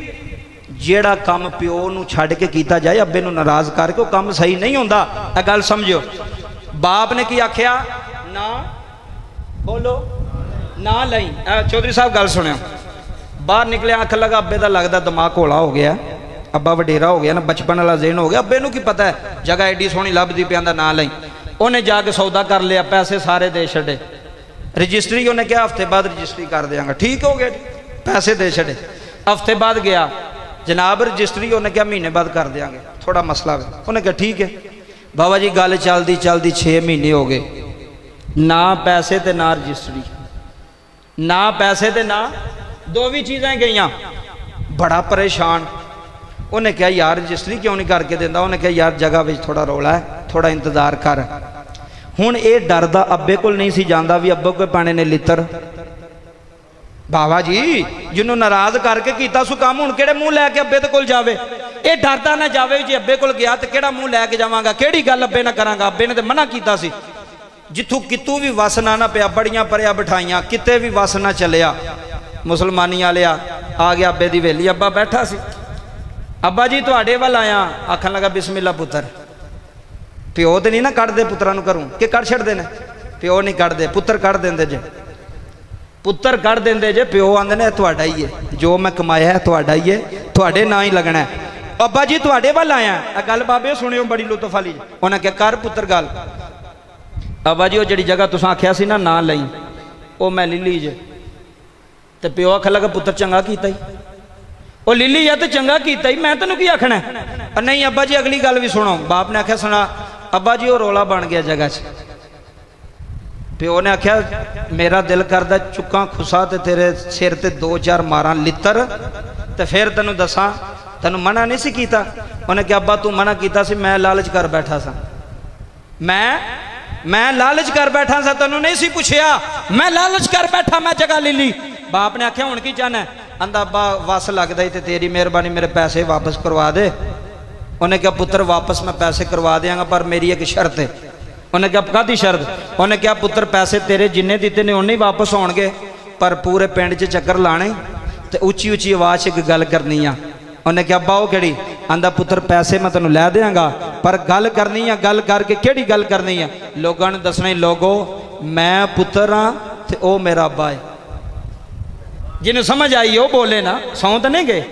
जेड़ा काम प्यो नूं छड़ के कीता जाए अब्बे नूं नाराज करके, वो काम सही नहीं होंदा। गल समझो। बाप ने की आख्या ना बोलो ना लई। चौधरी साहब गल सुनो, बाहर निकले आख लगा अब्बे का लगता दिमाग घोला हो गया, अब्बा वडेरा हो गया ना, बचपन वाला जेन हो गया, अब्बे नू की पता है जगह एडी सोहनी लभदी पैंदा ना लई। उन्हें जाके सौदा कर लिया, पैसे सारे दे छे, रजिस्ट्री उन्हें क्या हफ्ते बाद रजिस्ट्री कर देंगे, ठीक हो गया, पैसे दे छे। हफ्ते बाद गया जनाब रजिस्ट्री, उन्हें क्या महीने बाद कर देंगे, थोड़ा मसला है। उन्हें क्या ठीक है बाबा जी। गल चलती चलती 6 महीने हो गए, ना पैसे ते ना रजिस्ट्री, ना पैसे ते ना दो भी चीज़ें गई। बड़ा परेशान, उन्हें क्या यार रजिस्ट्री क्यों नहीं करके देता। उन्हें क्या यार जगह में थोड़ा रौला है, थोड़ा इंतजार कर। हुण यह डरदा अब्बे को नहीं सी जांदा भी अब्बे को पाने ने लितर। बाबा जी जिन्होंने नाराज करके किया सो काम, हुण किहड़े मूँह लैके अब्बे दे कोल जावे। ये डरदा ना जावे जे अब्बे कोल गया तो किहड़ा मूँह लैके जावांगा, किहड़ी गल अब्बे ना करांगा। अब्बे ने तो मना कीता सी, जिथों कितू भी वस ना ना पिया, बड़ियां परिया बिठाइया, किते भी वस ना चलिया। मुसलमानी वालिया आ गया अब्बे दी वेली, अब्बा बैठा सी। अब्बा जी तुहाडे वल आया, आखन लगा बिस्मिल्लाह पुत्र। प्यो तो नहीं ना कढ़दे पुत्रा नूं घरों कि कढ़ छड्डदे ने, प्यो नहीं कढ़दे पुत्र कढ़ देंदे जे, पुत्र कढ़ देंदे जे। प्यो आंदे ने तुहाडा ही है, जो मैं कमाया है तुहाडा ही है, तुहाडे नां ही लगना है। अब्बा जी तुहाडे वल आया, आ गल बाबे सुणियो बड़ी लुत्फ वाली। उन्हें क्या कर पुत्र गल। अब्बा जी वो जी जगह तुसां आख्या सी ना ना लई, वो मैं ले ली जे। तो प्यो आख लगा पुत्र चंगा कीता ही, वो ले ली है तो चंगा कीता ही, मैं तैनूं की आखना। नहीं अब्बा जी अगली गल भी सुनो। बाप ने आख्या सुना अब्बा जी वो रोला बन गया जगह च। प्यो ने आख्या मेरा दिल करदा चुक्कां खुसा ते तेरे सिर ते 2-4 मारां लित्तर, ते फिर तैनूं दसां। तैनूं मना नहीं सी कीता। उन्हें क्या अब्बा तू मना कीता सी, मैं लालच कर बैठा सा, मैं लालच कर बैठा सा, तेनू नहीं सी पूछया, मैं लालच कर बैठा, मैं जगह ले ली। बाप ने आख्या हुण की चाहना है। आंदा अब्बा वस लगदा ही ते तेरी मेहरबानी मेरे पैसे वापस करवा दे। उन्हें क्या पुत्र वापस मैं पैसे करवा देंगा, पर मेरी एक शर्त है। उन्हें क्या कादी शर्त। उन्हें क्या पुत्र पैसे तेरे जिन्ने दिते ने उन्ने ही वापस आउणगे, पर पूरे पिंड च चक्कर लाने ते उची उची आवाज़ एक गल करनी आ। उन्हें क्या अब्बा वो किहड़ी। आंदा पुत्र पैसे मैं तेनों लै देंगा, पर गल करनी है। गल करके केड़ी गल करनी है, लोगों ने दसना ही, लोगो मैं पुत्र हाँ ते ओ मेरा अब्बा है। जिन्हें समझ आई वो बोले ना, सौ तो नहीं गए।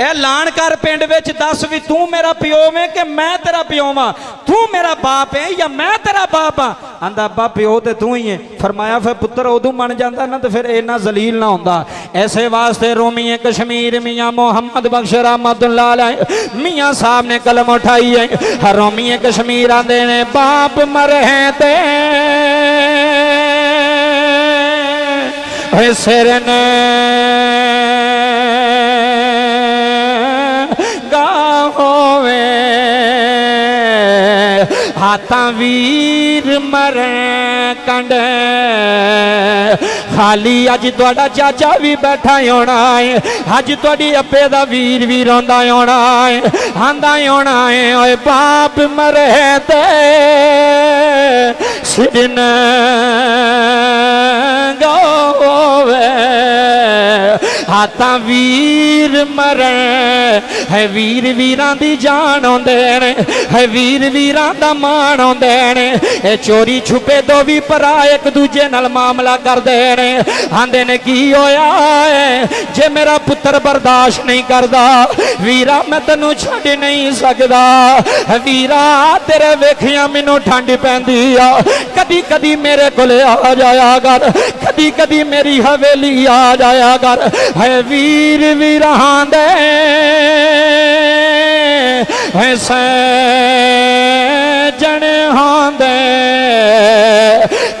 ऐलान कर पिंड विच, दस भी तू मेरा प्यो है कि मैं तेरा प्यो वा, तू मेरा बाप है या मैं तेरा बाप हाँ। आंदा अब्बा प्यो तो तू ही है। फरमाया फिर पुत्र उदू मन जाता ना तो फिर इन्ना जलील ना होंदा। ऐसे वास्ते रोमी कश्मीर मियाँ मोहम्मद बख्श रहमतुल्लाह अलैह मियाँ साहब ने कलम उठाई है। रोमी कश्मीर आंदे ने बाप मरे ते सिर ने गा होवे हाथा वीर मरे कंड खाली। अज तुहाडा चाचा भी बैठा होना है, अज तुहाडी अब्बे दा वीर भी रोंदा होना है, आंदा होना है ओए बाप मरे ते सिरन गोवे हाथा वीर मरे। है वीर वीरां दी जान आउंदे ने, है वीर वीरां दा मान आउंदे ने। ए चोरी छुपे दो भी भरा एक दूजे नाल मामला करदे ने। आंदे ने की होया है जे मेरा पुत्र बर्दाश्त नहीं करदा, वीरा मैं तैनूं छड्ड नहीं सकदा। वीरा तेरे वेखियां मैनूं ठंड पैंदी आ, कदी कदी मेरे कोले आ जाया कर, कदी कदी मेरी हवेली आ जाया कर। है वीर वीरां दे है सजण होंदे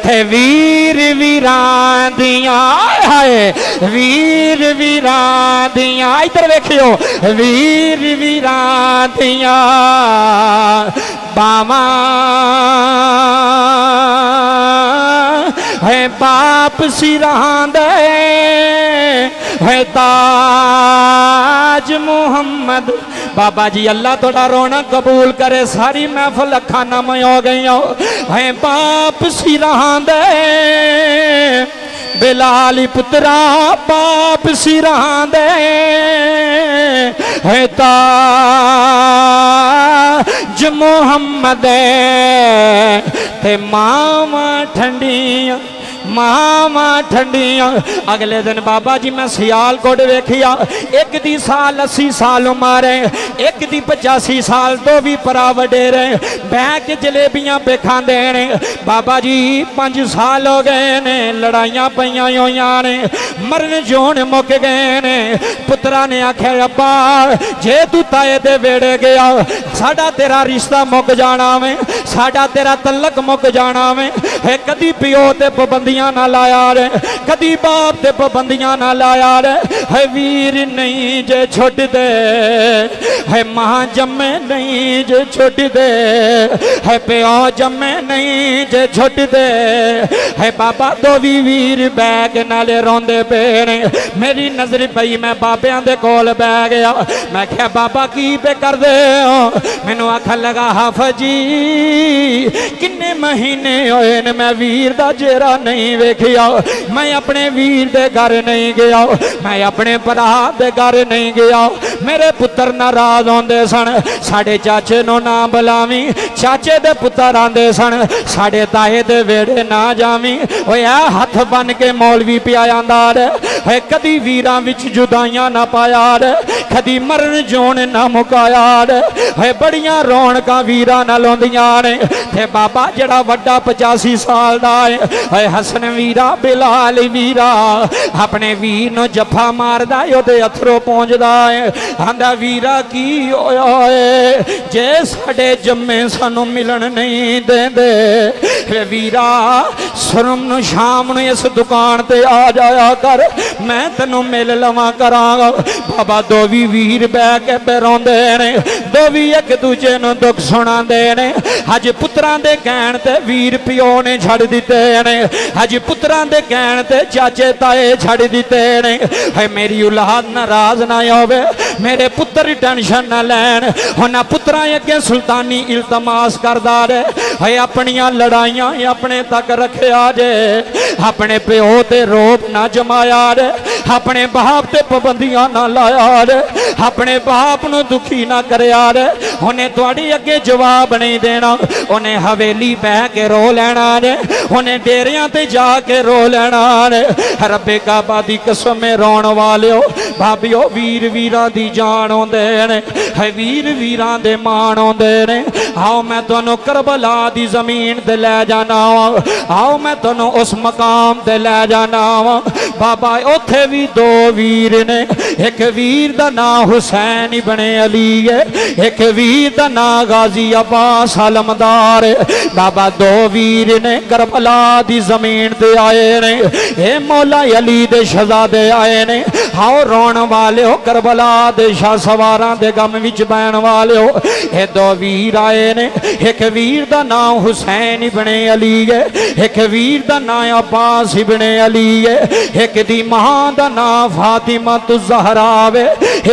ते वीर वीरां दियां, है वीर वीरां दियां। इधर वेखियो वीर वीरां दियां बावां है बाप सिरांदे है ताज मुहम्मद। बाबा जी अल्लाह थोड़ा रोना कबूल करे, सारी महफल अखा नम हो गई है। बाप सिरांदे बिलाली पुत्रा बाप सिरांदे है ताज मोहम्मद ते मामा ठंडियां मामा ठंडियां। अगले दिन बाबा जी मैं सियालकोट वेखिया एक दी साल 80 साल उम्र है, एक दी 85 साल तो भी परा वडेरे बैठ के जलेबियां पे खांदे ने। बाबा जी 5 साल हो गए ने, लड़ाइयां पईयां होईयां ने, मरन जोन मुक गए ने। पुत्रा ने आख्या अब्बा जे तू ताए दे वेड़े गया साडा तेरा रिश्ता मुक जाना वे, साडा तेरा तलक मुक जाना वे। कदी पिओ ते पाबंदी ना लाया रे, कदी बाप ते पाबंदियां ना लाया रे। है वीर नहीं जे छोड़ दे, है मां जम्मे नहीं जे छोड़ दे, है प्यो जम्मे नहीं जे छोड़ दे। है बाबा दो भी वीर बैग नाले रोंदे पे ने। मेरी नजर पई मैं बाबियां दे कोल बह गया। मैं क्या बाबा की पे कर दे हो? मैनू आखन लगा हाफिज जी किन्ने महीने होए ने मैं वीर दा जेरा नहीं वेखिया। मैं अपने वीर दे घर नहीं गया, मैं अपने भरा दे घर नहीं गया। मेरे पुत्र नाराज होंदे सन, साडे चाचे नूं ना बुलावी, चाचे दे पुत्र आंदे सन साडे ताए दे वेड़े ना जावी। ओए हथ बन के मौलवी पिया आंदा रे। कदी वीरां विच जुदाइयां ना पाया रे, कदी मरन जोन ना मुकाया रे। बड़ियां रौनकां वीरां नाल होंदियां ने। ते बाबा जड़ा वड्डा 85 साल दा है हसन वीरा बिलाल वीरा अपने वीर नूं जफा मारदा ओदे अथरों पहुंचदा है। आंदा वीरा की होया है जे साडे जम्मे सानू मिलन नहीं देंदे। वीरा शर्म नूं शाम नूं इस दुकान ते आ जाया कर, मैं तैनूं मिल लवां करांगा। बाबा दो भी वीर बह के पेरोंदे ने, दो भी एक दूजे नूं दुख सुणांदे ने। अज पुत्रां दे कहण ते वीर पिओ ने छड़ दिते ने, अज पुत्रां दे कहण ते चाचे ताए छड़ दिते ने। है मेरी औलाद नाराज ना होवे, मेरे पुत्र टेंशन ना लैन। हुन पुत्रां अगे सुल्तानी इल्तमास करदा रे, है अपनियां लड़ाइयां अपने तक रखिया जे, अपने प्यो ते रोब ना जमाया रे, अपने बाप ते पाबंदियां ना लाया रे, अपने बाप नूं दुखी ना करया रे। उन्हें तुहाडे अगे जवाब नहीं देना, उन्हें हवेली बह के रो लैना रे, उन्हें डेरियां ते जा के रो लैना रे। रब्बे काबा दी कसम रोण वालिओ भाबिओ वीर वीरा दी जान आउंदे ने, है वीर वीरां दे मान आउंदे ने। आओ मैं तुहानू करबला दी ज़मीन ते लै जाना वां, आओ मैं तुहानू उस मकाम ते लै जाना वां। बाबा उत्थे भी दो वीर ने, एक वीर दा नाम हुसैन इब्ने अली है, एक वीर दा नाम गाजी अब्बास अलमदार है। बाबा दो वीर ने करबला दी ज़मीन ते आए ने, ए मौला अली दे शहजादे आए ने। आओ रोण वाले हो करबला दे शाह सवारां दे गम विच बैण वाले हो, ए दो वीर आए ने। एक वीर दा नाम हुसैन इब्ने अली है, एक वीर दा नाम अब्बास इब्ने अली है, एक दी मां दा नाम फातिमा ज़हरा वे,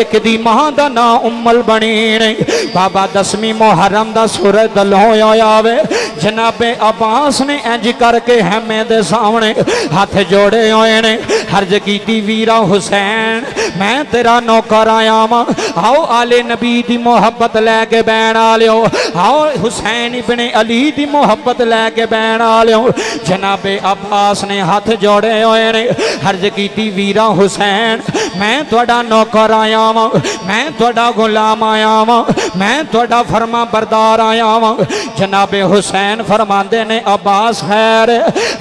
एक दी मां दा नाम उम्मल बनी ने। बाबा 10वीं मुहर्रम दा सूरज दलोया आवे, जनाबे अब्बास ने इंज करके हेमे दे सामने हाथ जोड़े होए ने। अर्ज कीती वीरा हुसैन मैं तेरा नौकर आया वां, आओ आले नबी दी मुहब्बत लैके बैण आलिओ, आओ हुसैन इब्ने अली दी मुहब्बत लैके बैण आलिओ। जनाबे अब्बास ने हाथ जोड़े होए ने। अर्ज कीती वीरा हुसैन मैं तुहाडा नौकर आया वां, मैं तुहाडा गुलाम आया वां, मैं तुहाडा फरमा बरदार आया वां। जनाबे हुसैन फरमांदे ने अब्बास खैर।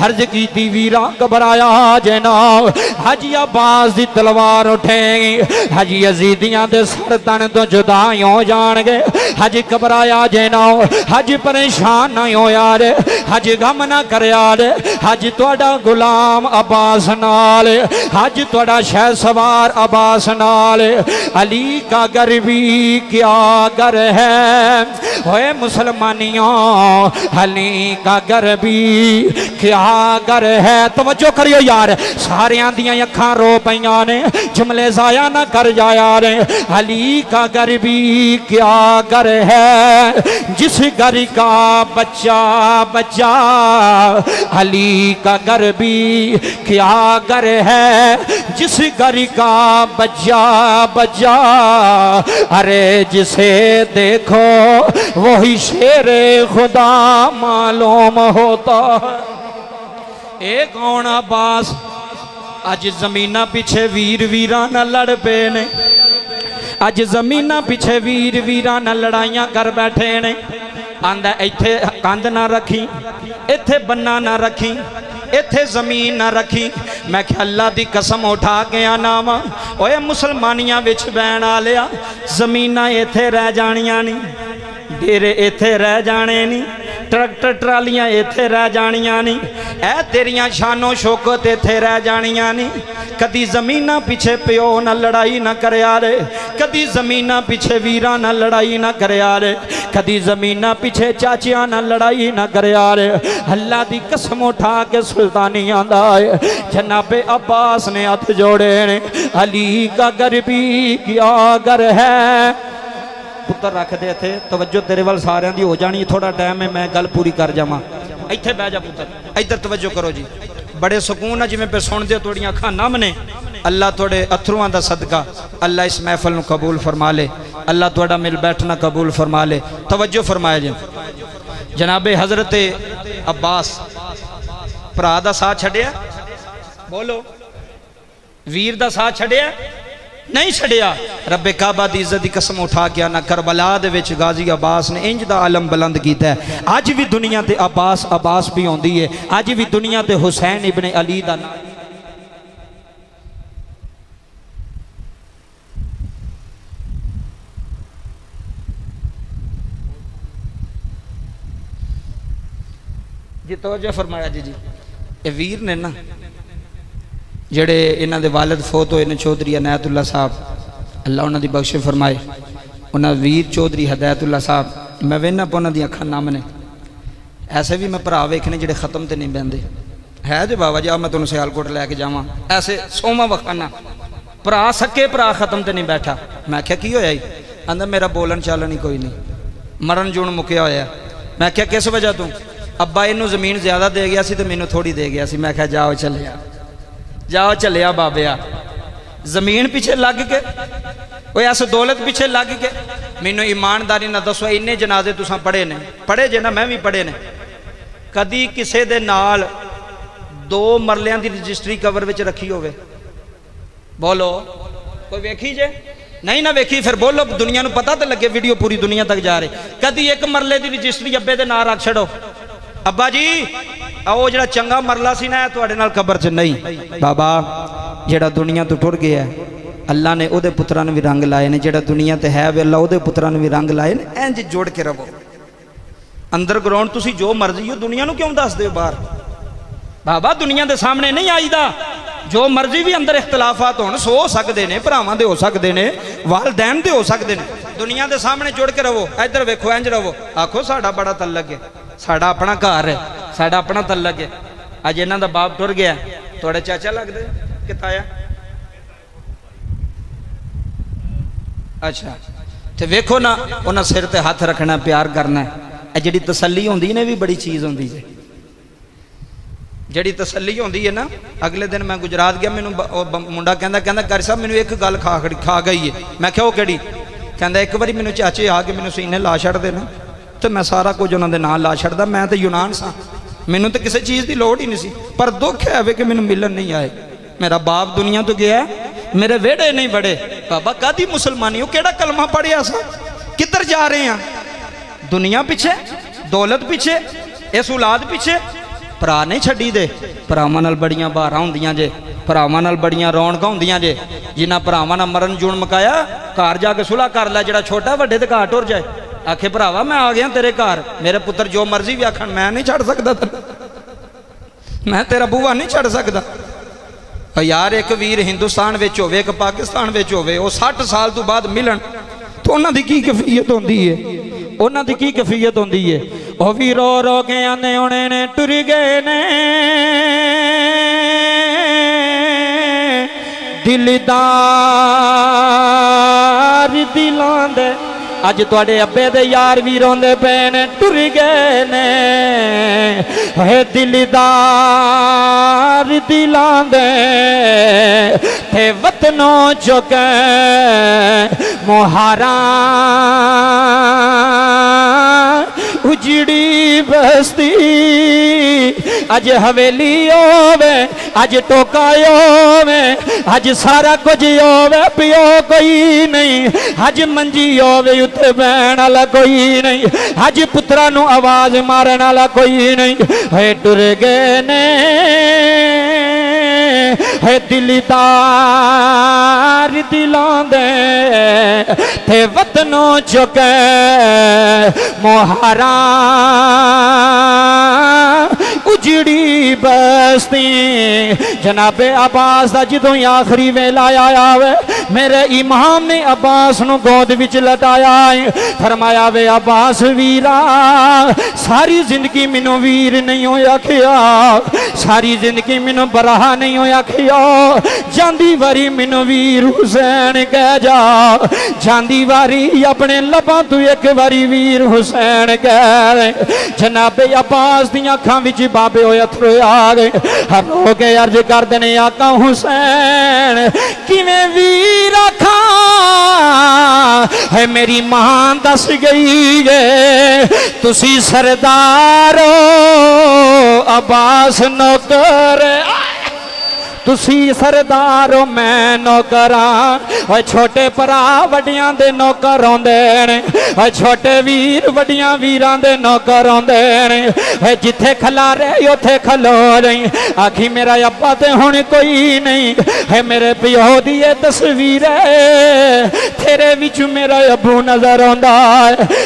अर्ज कीती वीरा घबराया जनाब, हाजी अब्बास दी तलवार उठेगी, हाजी यजीदियां दे सर तन तो जुदा हो जाणगे। हाजी घबराया जनाब, हाजी परेशान ना होया रे, हाजी गम ना करया रे, हाजी तुहाडा गुलाम अब्बास नाल, हाजी तुहाडा शह सवार अब्बास नाल। अली का गर भी क्या गर है होए मुसलमानियों, अली का गर भी देखिया गर है। तवज्जो करियो यार, सारियां दियां अखां रो पईयां ने, जुमले जाया ना कर जाया रे। अली का घर भी क्या घर है, जिस घर का बच्चा बच्चा। अली का घर भी क्या घर है, जिस घर का बच्चा बच्चा। अरे जिसे देखो वही शेर खुदा मालूम होता। ए कौन अब्बास, अज जमीना पिछे वीर वीरा न लड़ पे ने, अज जमीना पिछे वीर वीरा न लड़ाइया कर बैठे ने। आंदा इथे कंध ना रखी, इथे बन्ना ना रखी, इथे जमीन ना रखी। मैं अल्लाह दी कसम उठा गया नावा, ओए मुसलमानियां विच बैन आ लिया। जमीना इथे रह जानिया नी, डेरे इथे रह जाने नी, ट्रैक्टर ट्रालियां इथे रह जानिया नी। ऐ तेरियां शानो शौकत इथे रह जानिया नी। कदी जमीना पिछे प्यो ना लड़ाई ना करया रे, कदी जमीना पिछे वीरा ना लड़ाई ना करया रे, कदी जमीना पिछे चाचिया ना लड़ाई ना करया रे। अल्लाह दी कसम उठा के सुल्तानी आंदा है, जनाबे अब्बास ने हथ जोड़े ने। अली का घर भी क्या घर है। पुत्र रख दे थे, तवज्जो तेरे वाल सारे दी हो जानी। थोड़ा टाइम है, मैं गल पूरी कर जावा। इत्थे बह जा पुत्र, इधर तवज्जो करो जी। बड़े सुकून है जिमें पे सुनते हो, थोड़िया अखां नमने। अल्लाह थोड़े अथरुआं दा सदका अल्लाह इस महफल को कबूल फरमा ले। अल्लाह थोड़ा मिल बैठना कबूल फरमा ले। तवज्जो फरमाया जी। जनाबे हजरत अब्बास भरा दा साथ छड्या, बोलो वीर दा साथ छड्या नहीं छड्या। रब्बे काबा दी इज्जत दी कसम उठा के ना, करबला दे विच गाजी अब्बास ने इंज दा आलम बुलंद कीता है। अज भी दुनिया ते अब्बास अब्बास भी आउंदी है। अज भी दुनिया ते हुसैन इब्ने अली दा नाम। जी तवज्जो फरमाया जी। जी ए वीर ने ना, जेड़े इन्हां दे वालिद फोत होए ने, चौधरी अनायतुल्ला साहब अल्लाह उन्हां दी बख्शे फरमाए। उन्हां वीर चौधरी हदायतुल्ला साहब, मैं वेना पा उन्हां दी अखां नामने। ऐसे भी मैं भरा वेखने जेड़े खत्म तो नहीं बहते है। जो बाबा जी आ मैं तुहानूं सियालकोट लैके जावां, ऐसे सोमा वखाना भरा सके भरा खत्म तो नहीं बैठा। मैं आख्या की होया? आंदा मेरा बोलन चालन ही कोई नहीं, मरण जुण मुक्या होया। मैं आख्या किस वजह तू? अब्बा इनू जमीन ज्यादा दे गया सी ते मैनू थोड़ी दे गया सी। मैं आख्या जाओ चलिया, जाओ चलिया बाबेया। जमीन पिछे लग के वो इस दौलत पिछे लग के। मैनू ईमानदारी ना दसो, इन्ने जनाजे तुसां पढ़े ने? पढ़े जे ना, मैं भी पढ़े ने। कदी किसे दे नाल दो मरलियां दी रजिस्ट्री कवर विच रखी होवे? बोलो कोई वेखी जे? नहीं ना वेखी, फिर बोलो दुनिया नूं पता तो लगे। वीडियो पूरी दुनिया तक जा रही। कदी एक मरले दी रजिस्ट्री अब्बे दे नाल रख छड़ो, अब्बा जी आओ जरा चंगा मरला सी ना तुहाडे नाल कबर च नहीं। बाबा जेड़ा दुनिया तो टुर गया, अल्लाह ने उहदे पुत्रां नूं भी रंग लाए ने। जेड़ा दुनिया ते है वे, अल्लाह उहदे पुत्रां नूं भी रंग लाए ने। इंज जोड़ के रहो। अंडरग्राउंड तुसी जो मर्जी हो, दुनिया नूं क्यों दसदे हो बाहर? बाबा दुनिया दे सामने नहीं आईदा। जो मर्जी भी अंदर इख्तलाफात होण, सो सकदे ने, भरावां दे हो सकदे ने, वालदैन दे हो सकदे ने। दुनिया दे सामने जुड़ के रहो। इधर वेखो, इंज रहो, आखो साडा बड़ा तल्लक है, साडा अपना घर है, साडा अपना तल्लक है। अज इन्हां दा बाप टुर गया, तुहाडे चाचा लगदे कि ताया? अच्छा ते वेखो ना, उन्हां सिर ते हथ रखना, प्यार करना। ए जिहड़ी तसल्ली होंदी ने भी बड़ी चीज़ होंदी है। जिहड़ी तसल्ली होंदी है ना, अगले दिन मैं गुजरात गया, मैनूं मुंडा कहंदा कहंदा कारी साहब मैनूं इक गल खा गई है। मैं कहा ओह किहड़ी? कहंदा एक बारी मैनूं चाचे आ के मैनूं सीने ला छड्डदे ना, तो मैं सारा कुछ उन्होंने नाल ला छड़ता। मैं तो यूनान सा, मैनू तो किसी चीज़ की लौड़ ही नहीं सी, पर दुख है कि मैनू मिलन नहीं आए। मेरा बाप दुनिया तो गया, मेरे वेड़े नहीं बड़े। बाबा कादी मुसलमानी हो, केड़ा कलमा पढ़िया सा? किधर जा रहे हैं? दुनिया पिछे, दौलत पिछे, इस औलाद पिछे भरा नहीं छड्डी दे। भरावां नाल बड़ियां बहारां होंदियां जे, भरावां नाल बड़ियां रौनकां होंदियां जे। जिन्हां भरावां नाल मरण जुण मकाया, घर जाके सुलह कर लै। जेड़ा छोटा वड्डे ते घर टुर जाए। आखे भरावा मैं आ गया तेरे घर, मेरे पुत्र जो मर्जी भी आखन, मैं नहीं छड़ सकदा, मैं तेरा बूआ नहीं छड़ सकदा। यार एक वीर हिंदुस्तान विच होवे, एक पाकिस्तान विच होवे, वो 60 साल तो बाद मिलन तो उन्हां दी की कैफियत होंदी है? उन्हां दी की कैफियत होंदी है? वह भी रो रो के आने होने ने टुर गए ने दिलदार दिलांदे। अज तुहाडे अब्बे दे यार भी रोंदे पे ने टुर गए ने है दिलदार दिलांदे थे वतनों चुके मोहारा उजड़ी बस्ती। अज हवेली होवे अज टोका होवे अज सारा कुछ होवे प्यो कोई नहीं अज मंजी होवे उत्ते बैण वाला कोई नहीं अज पुत्रा नू आवाज मारन वाला कोई नहीं है टुर गए ने है दिलदार दिलांदे थे वतनों चुके मोहारा उजड़ी बस्ती। जनाबे अब्बास का जदों आखिरी वेला आया वे मेरे इमाम ने अब्बास नू गोद विच लटाया है। फरमाया वे अब्बास वीरा सारी जिंदगी मैनू वीर नहीं होया किया सारी जिंदगी मैनू बराहा नहीं होया किया जांदी वारी मैनू वीर हुसैन कह जा जांदी वारी अपने लबां तू एक वारी वीर हुसैन कह। जनाबे अब्बास दी अखां विच बाबे होए अथरू आ गए हर हो के अर्ज करदे ने आका हुसैन किवें वीर आखां है मेरी मां दस गई है तुसी सरदार अब्बास नौकर तुसी सरदार हो मैं नौकरा और छोटे भरा वड्डियां दे नौकर आउंदे ने और छोटे वीर वड्डियां वीरां दे नौकर आउंदे ने है जिथे खलारे उथे खलो नहीं आखी मेरा अब्बा ते हुण कोई नहीं है मेरे पिओ दी ए तस्वीर है तेरे विच मेरा अबू नजर आउंदा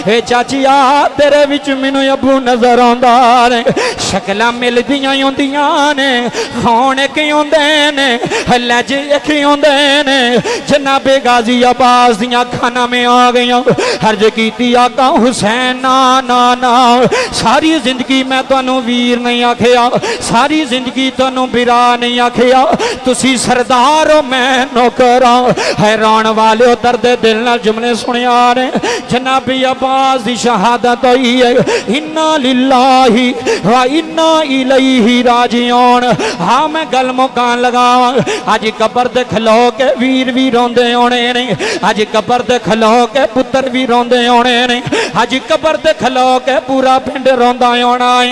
है चाची आ तेरे विच मैनू अबू नजर आउंदा है। शकलां मिलदियां होंदियां ने खाण के होंदे लहजे रखे होंदे ने। जनाबे गाजी अब्बास दियां खाना में आ गई हर्ज की आका हुसैन ना ना ना सारी जिंदगी मैं तुहानू वीर नहीं आखिया सारी जिंदगी तुहानू बिरा नहीं आखिया तुसी सरदार हो मैं नौकर हाँ। हैरान वाले दर्दे दिल नाल जुमले सुनिया ने। जनाबे अब्बास की शहादत होई है इन्ना लिल्लाही वा इन्ना इलैहि राजिऊन। हाँ मैं गल मुकान लगा अज कबर दे खलो के वीर भी रोंदे होने ने अज कबर दे खलो के पुत्र भी रोंदे होने ने अज कबर दे खलो के पूरा पिंड रोंदा होना है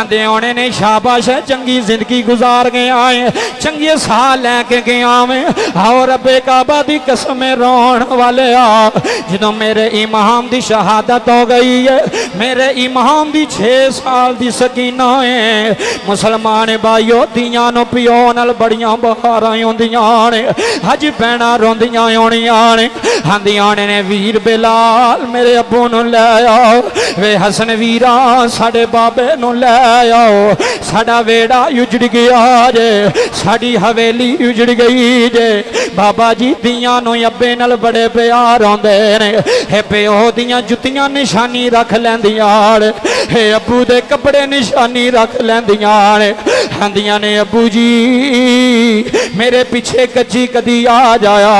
आंदे होने ने शाबाश चंगी जिंदगी गुजार गए आए चंगे साह लैके गया में आओ रब्बे काबा दी कसमें रोण वाले आ। जदों मेरे इमाम दी शहादत हो गई है मेरे इमाम दी 6 साल दी सकीना है। मुसलमान भाइयों तियां नू पिओ नाल बड़ियां बहारां आउंदियां ने अज भैणां रोंदियां आउणियां ने आंदियां ने वीर बिलाल मेरे अब्बू नूं लै आओ वे हसन वीरा साडे बाबे नूं लै आओ साडा वेड़ा उजड़ गया जे साडी हवेली उजड़ गई जे। बाबा जी दियां नूं अब्बे नाल बड़े प्यार आउंदे ने हे पिओ दियां जुत्तियां निशानी रख लैंदियां ने हे अब्बू दे कपड़े निशानी रख लैंदियां ने आंदियां ने अब्बू जी मेरे पीछे कच्ची कदी आ जाया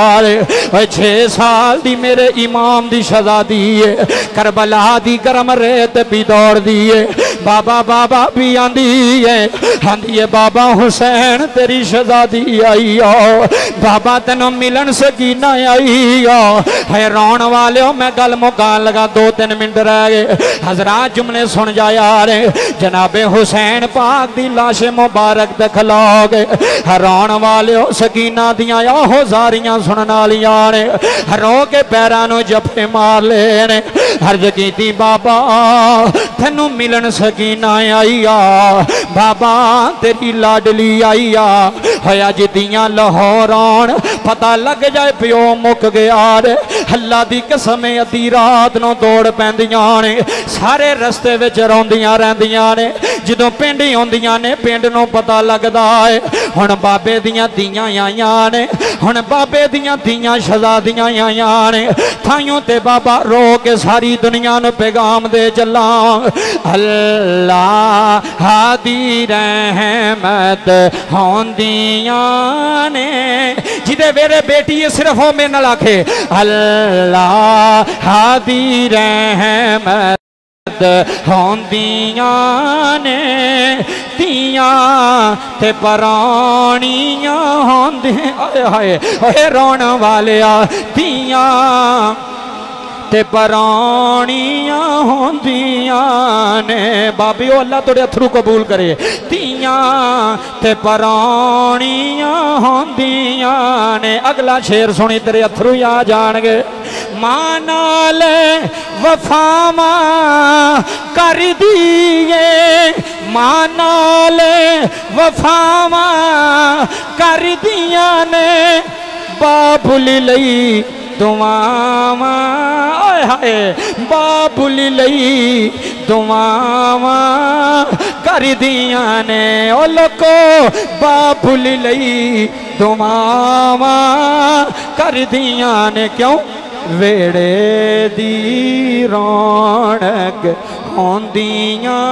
6 साल दी मेरे इमाम दी शहजादी है करबला दी गरम रेत भी दौड़ दी है बाबा बाबा भी आंदी है आंदी है बाबा हुसैन तेरी शहजादी आई आओ बाबा तेनों मिलन सकीना आई आओ। हैरान वाले हो मैं गल मुकान लगा 2-3 मिनट रह गए हजरात जुमले सुन जाया रे। जनाबे हुसैन पाक दी लाश मुबारक दिखला गए हैरान वाले सकीना दियां आहो जारियां सुनन वालियां ने रो के पैरां नूं जफे मार ले ने अर्ज कीती बाबा तैनूं मिलन सकीना आई आ बाबा तेरी लाडली आई आ होया जिदियां लाहौर आण पता लग जाए पिओ मुक गया रे अल्लाह दी कसम अद्धी रात नूं दौड़ पैंदियां ने सारे रस्ते विच रोंदियां रहिंदियां ने जदों पिंड आउंदियां ने पिंड नूं पता लगदा है हुण बाबे दियां धीयां आईयां ने, हुण बाबे दियां धीयां शहजादियां आईयां ने। थाइयों ते बाबा रो के सारी दुनिया नूं पैगाम दे चला, अल्लाह दी रहमत होंदियां ने। जिदे वेरे बेटी सिर्फ ओ मेरे नाल आखे अल्लाह दी रहमत होंदियां ने, तियां ते पराणियां होंदियां रोण वाले, तियां ते पराणियां होंदियां ने। बाबे अल्लाह तेरे अथरू कबूल करे। तियां ते पराणियां होंदियां ने। अगला शेर सुनी तेरे अथरू आ जाणगे। मां नाल वफामा कर दिए, मां नाल वफामा कर दिया ने, बाबुल लई दुआवां, हाय बाबुल लई दुआवां कर दिया ने। ओ लोको बाबुल लई दुआवां कर दिया ने, क्यों वेड़े दी रौनक होंदियां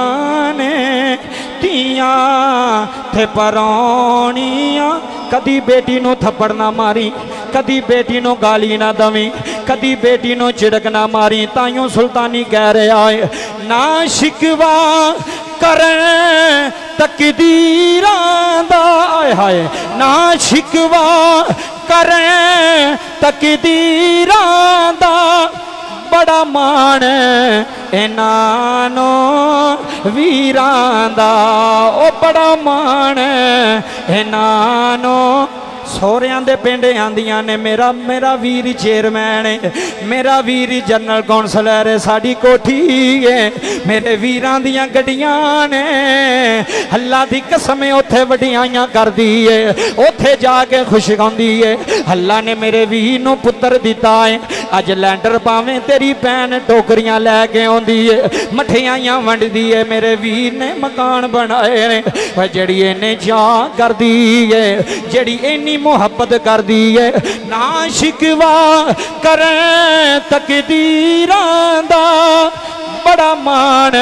ने, तियां ते परौणियां। कदी बेटी नूं थप्पड़ ना मारी, कदी बेटी नूं गाली ना दवी, कदी बेटी नूं झिड़क ना मारी। ताइयों सुल्तानी कह रहा है ना शिकवा करन तकदीरां दा, हाय ना शिकवा करें तकदीरां दा, बड़ा मान इन्हां वीरां दा, ओ बड़ा मान इन्हां। सोहरियां दे पिंड आंदियां ने, मेरा मेरा वीर चेयरमैन है, मेरा वीर जनरल कौंसलर है, साड़ी कोठी है, मेरे वीरां दियां गड्डियां ने। अल्लाह दी कसम उत्थे वडियाइयां करदी है, उत्थे जाके खुश गांदी है। अल्लाह ने मेरे वीर नूं पुत्तर दिता है। अज लैंडर पावें तेरी भैन टोकरियां लैके आउंदी है, मठियाइयां वंडदी है। मेरे वीर ने मकान बनाए ने, पर जड़ी इन्ने जा करदी है, जड़ी इन्नी मुहब्बत कर दी है। ना शिकवा करें तकदीरां दा, बड़ा मान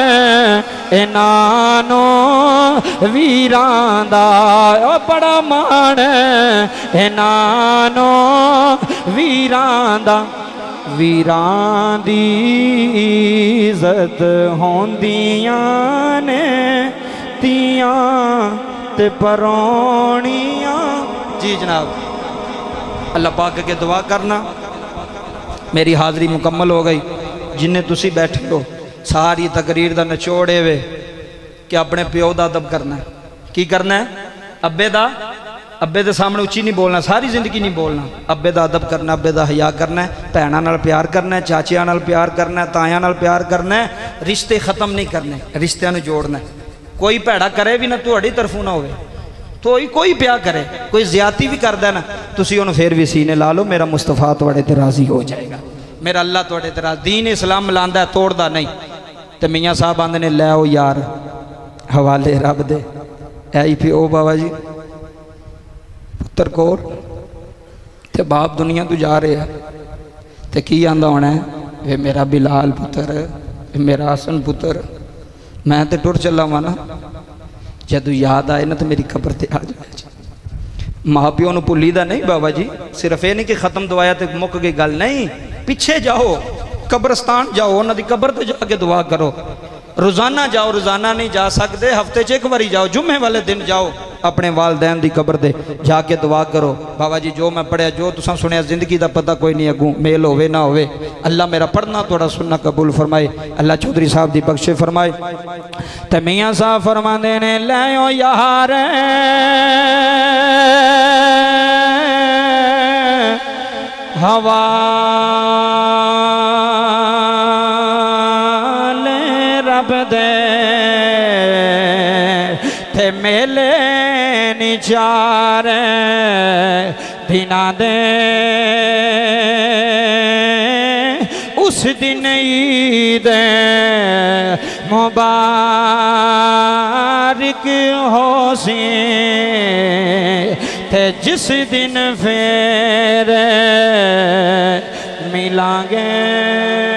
इन्हां वीरां दा, बड़ा मान इन्हां वीरां दा। वीरां दी इज्जत होंदियां ने, तियां ते परौणियां। जी जनाब, अल्लाह पाक के दुआ करना। मेरी हाज़री मुकम्मल हो गई। जिन्हें तुसी बैठे हो सारी तकरीर का निचोड़े वे कि अपने प्यो का अदब करना है। की करना है? अब्बे का, अब्बे के सामने उच्ची नहीं बोलना, सारी जिंदगी नहीं बोलना। अब्बे का अदब करना, अब्बे का हया करना है, भैनों नाल प्यार करना है, चाचियां नाल प्यार करना है, तायां नाल प्यार करना है। रिश्ते खत्म नहीं करने, रिश्तों को जोड़ना है। कोई भैड़ा करे भी ना तुहाड़ी तरफों ना होवे, तो कोई प्यार करे, कोई ज्यादती भी करता ना, तुसी उन्हें फिर भी सीने ला लो, मेरा मुस्तफा तुहाड़े ते राजी हो जाएगा, मेरा अल्लाह तुहाड़े ते राजी। दीन इस्लाम मिलांदा है, तोड़दा नहीं। तो मियाँ साहब आंदे ने लै ओ यार हवाले रब दे, ऐ पी ओ बाबा जी पुत्र कोल ते बाप दुनिया तो जा रहे है, तो की आंदा होना है, वे मेरा बिलाल पुत्र, मेरा हसन पुत्र, मैं तो टुर चला वा ना। जदू याद आए ना तो मेरी खबर ते आ जाए। माँ प्यो नूं भुलीदा नहीं बाबा जी, सिर्फ यह नहीं कि खत्म दवाया तो मुक गई गल, नहीं। पिछे जाओ, कब्रस्तान जाओ, उन्होंने कबर ते जाके दुआ करो। रोजाना जाओ, रोजाना नहीं जा सकते, हफ्ते च एक बारी जाओ, जुम्मे वाले दिन जाओ, अपने वालदैन की कबर दे जाके दुआ करो। बाबा जी जो मैं पढ़िया, जो तुसां सुनिया, जिंदगी का पता कोई नहीं, अगू मेल होवे ना होवे। अल्लाह मेरा पढ़ना थोड़ा सुनना कबूल फरमाए, अल्लाह चौधरी साहब की बख्शे फरमाए। ते मियाँ साहब फरमाते ने लै यार हवाले रब दे, ते मेले चार दिना दे, उस दिन ईद मुबारक हो सी है जिस दिन फिर मिलांगे।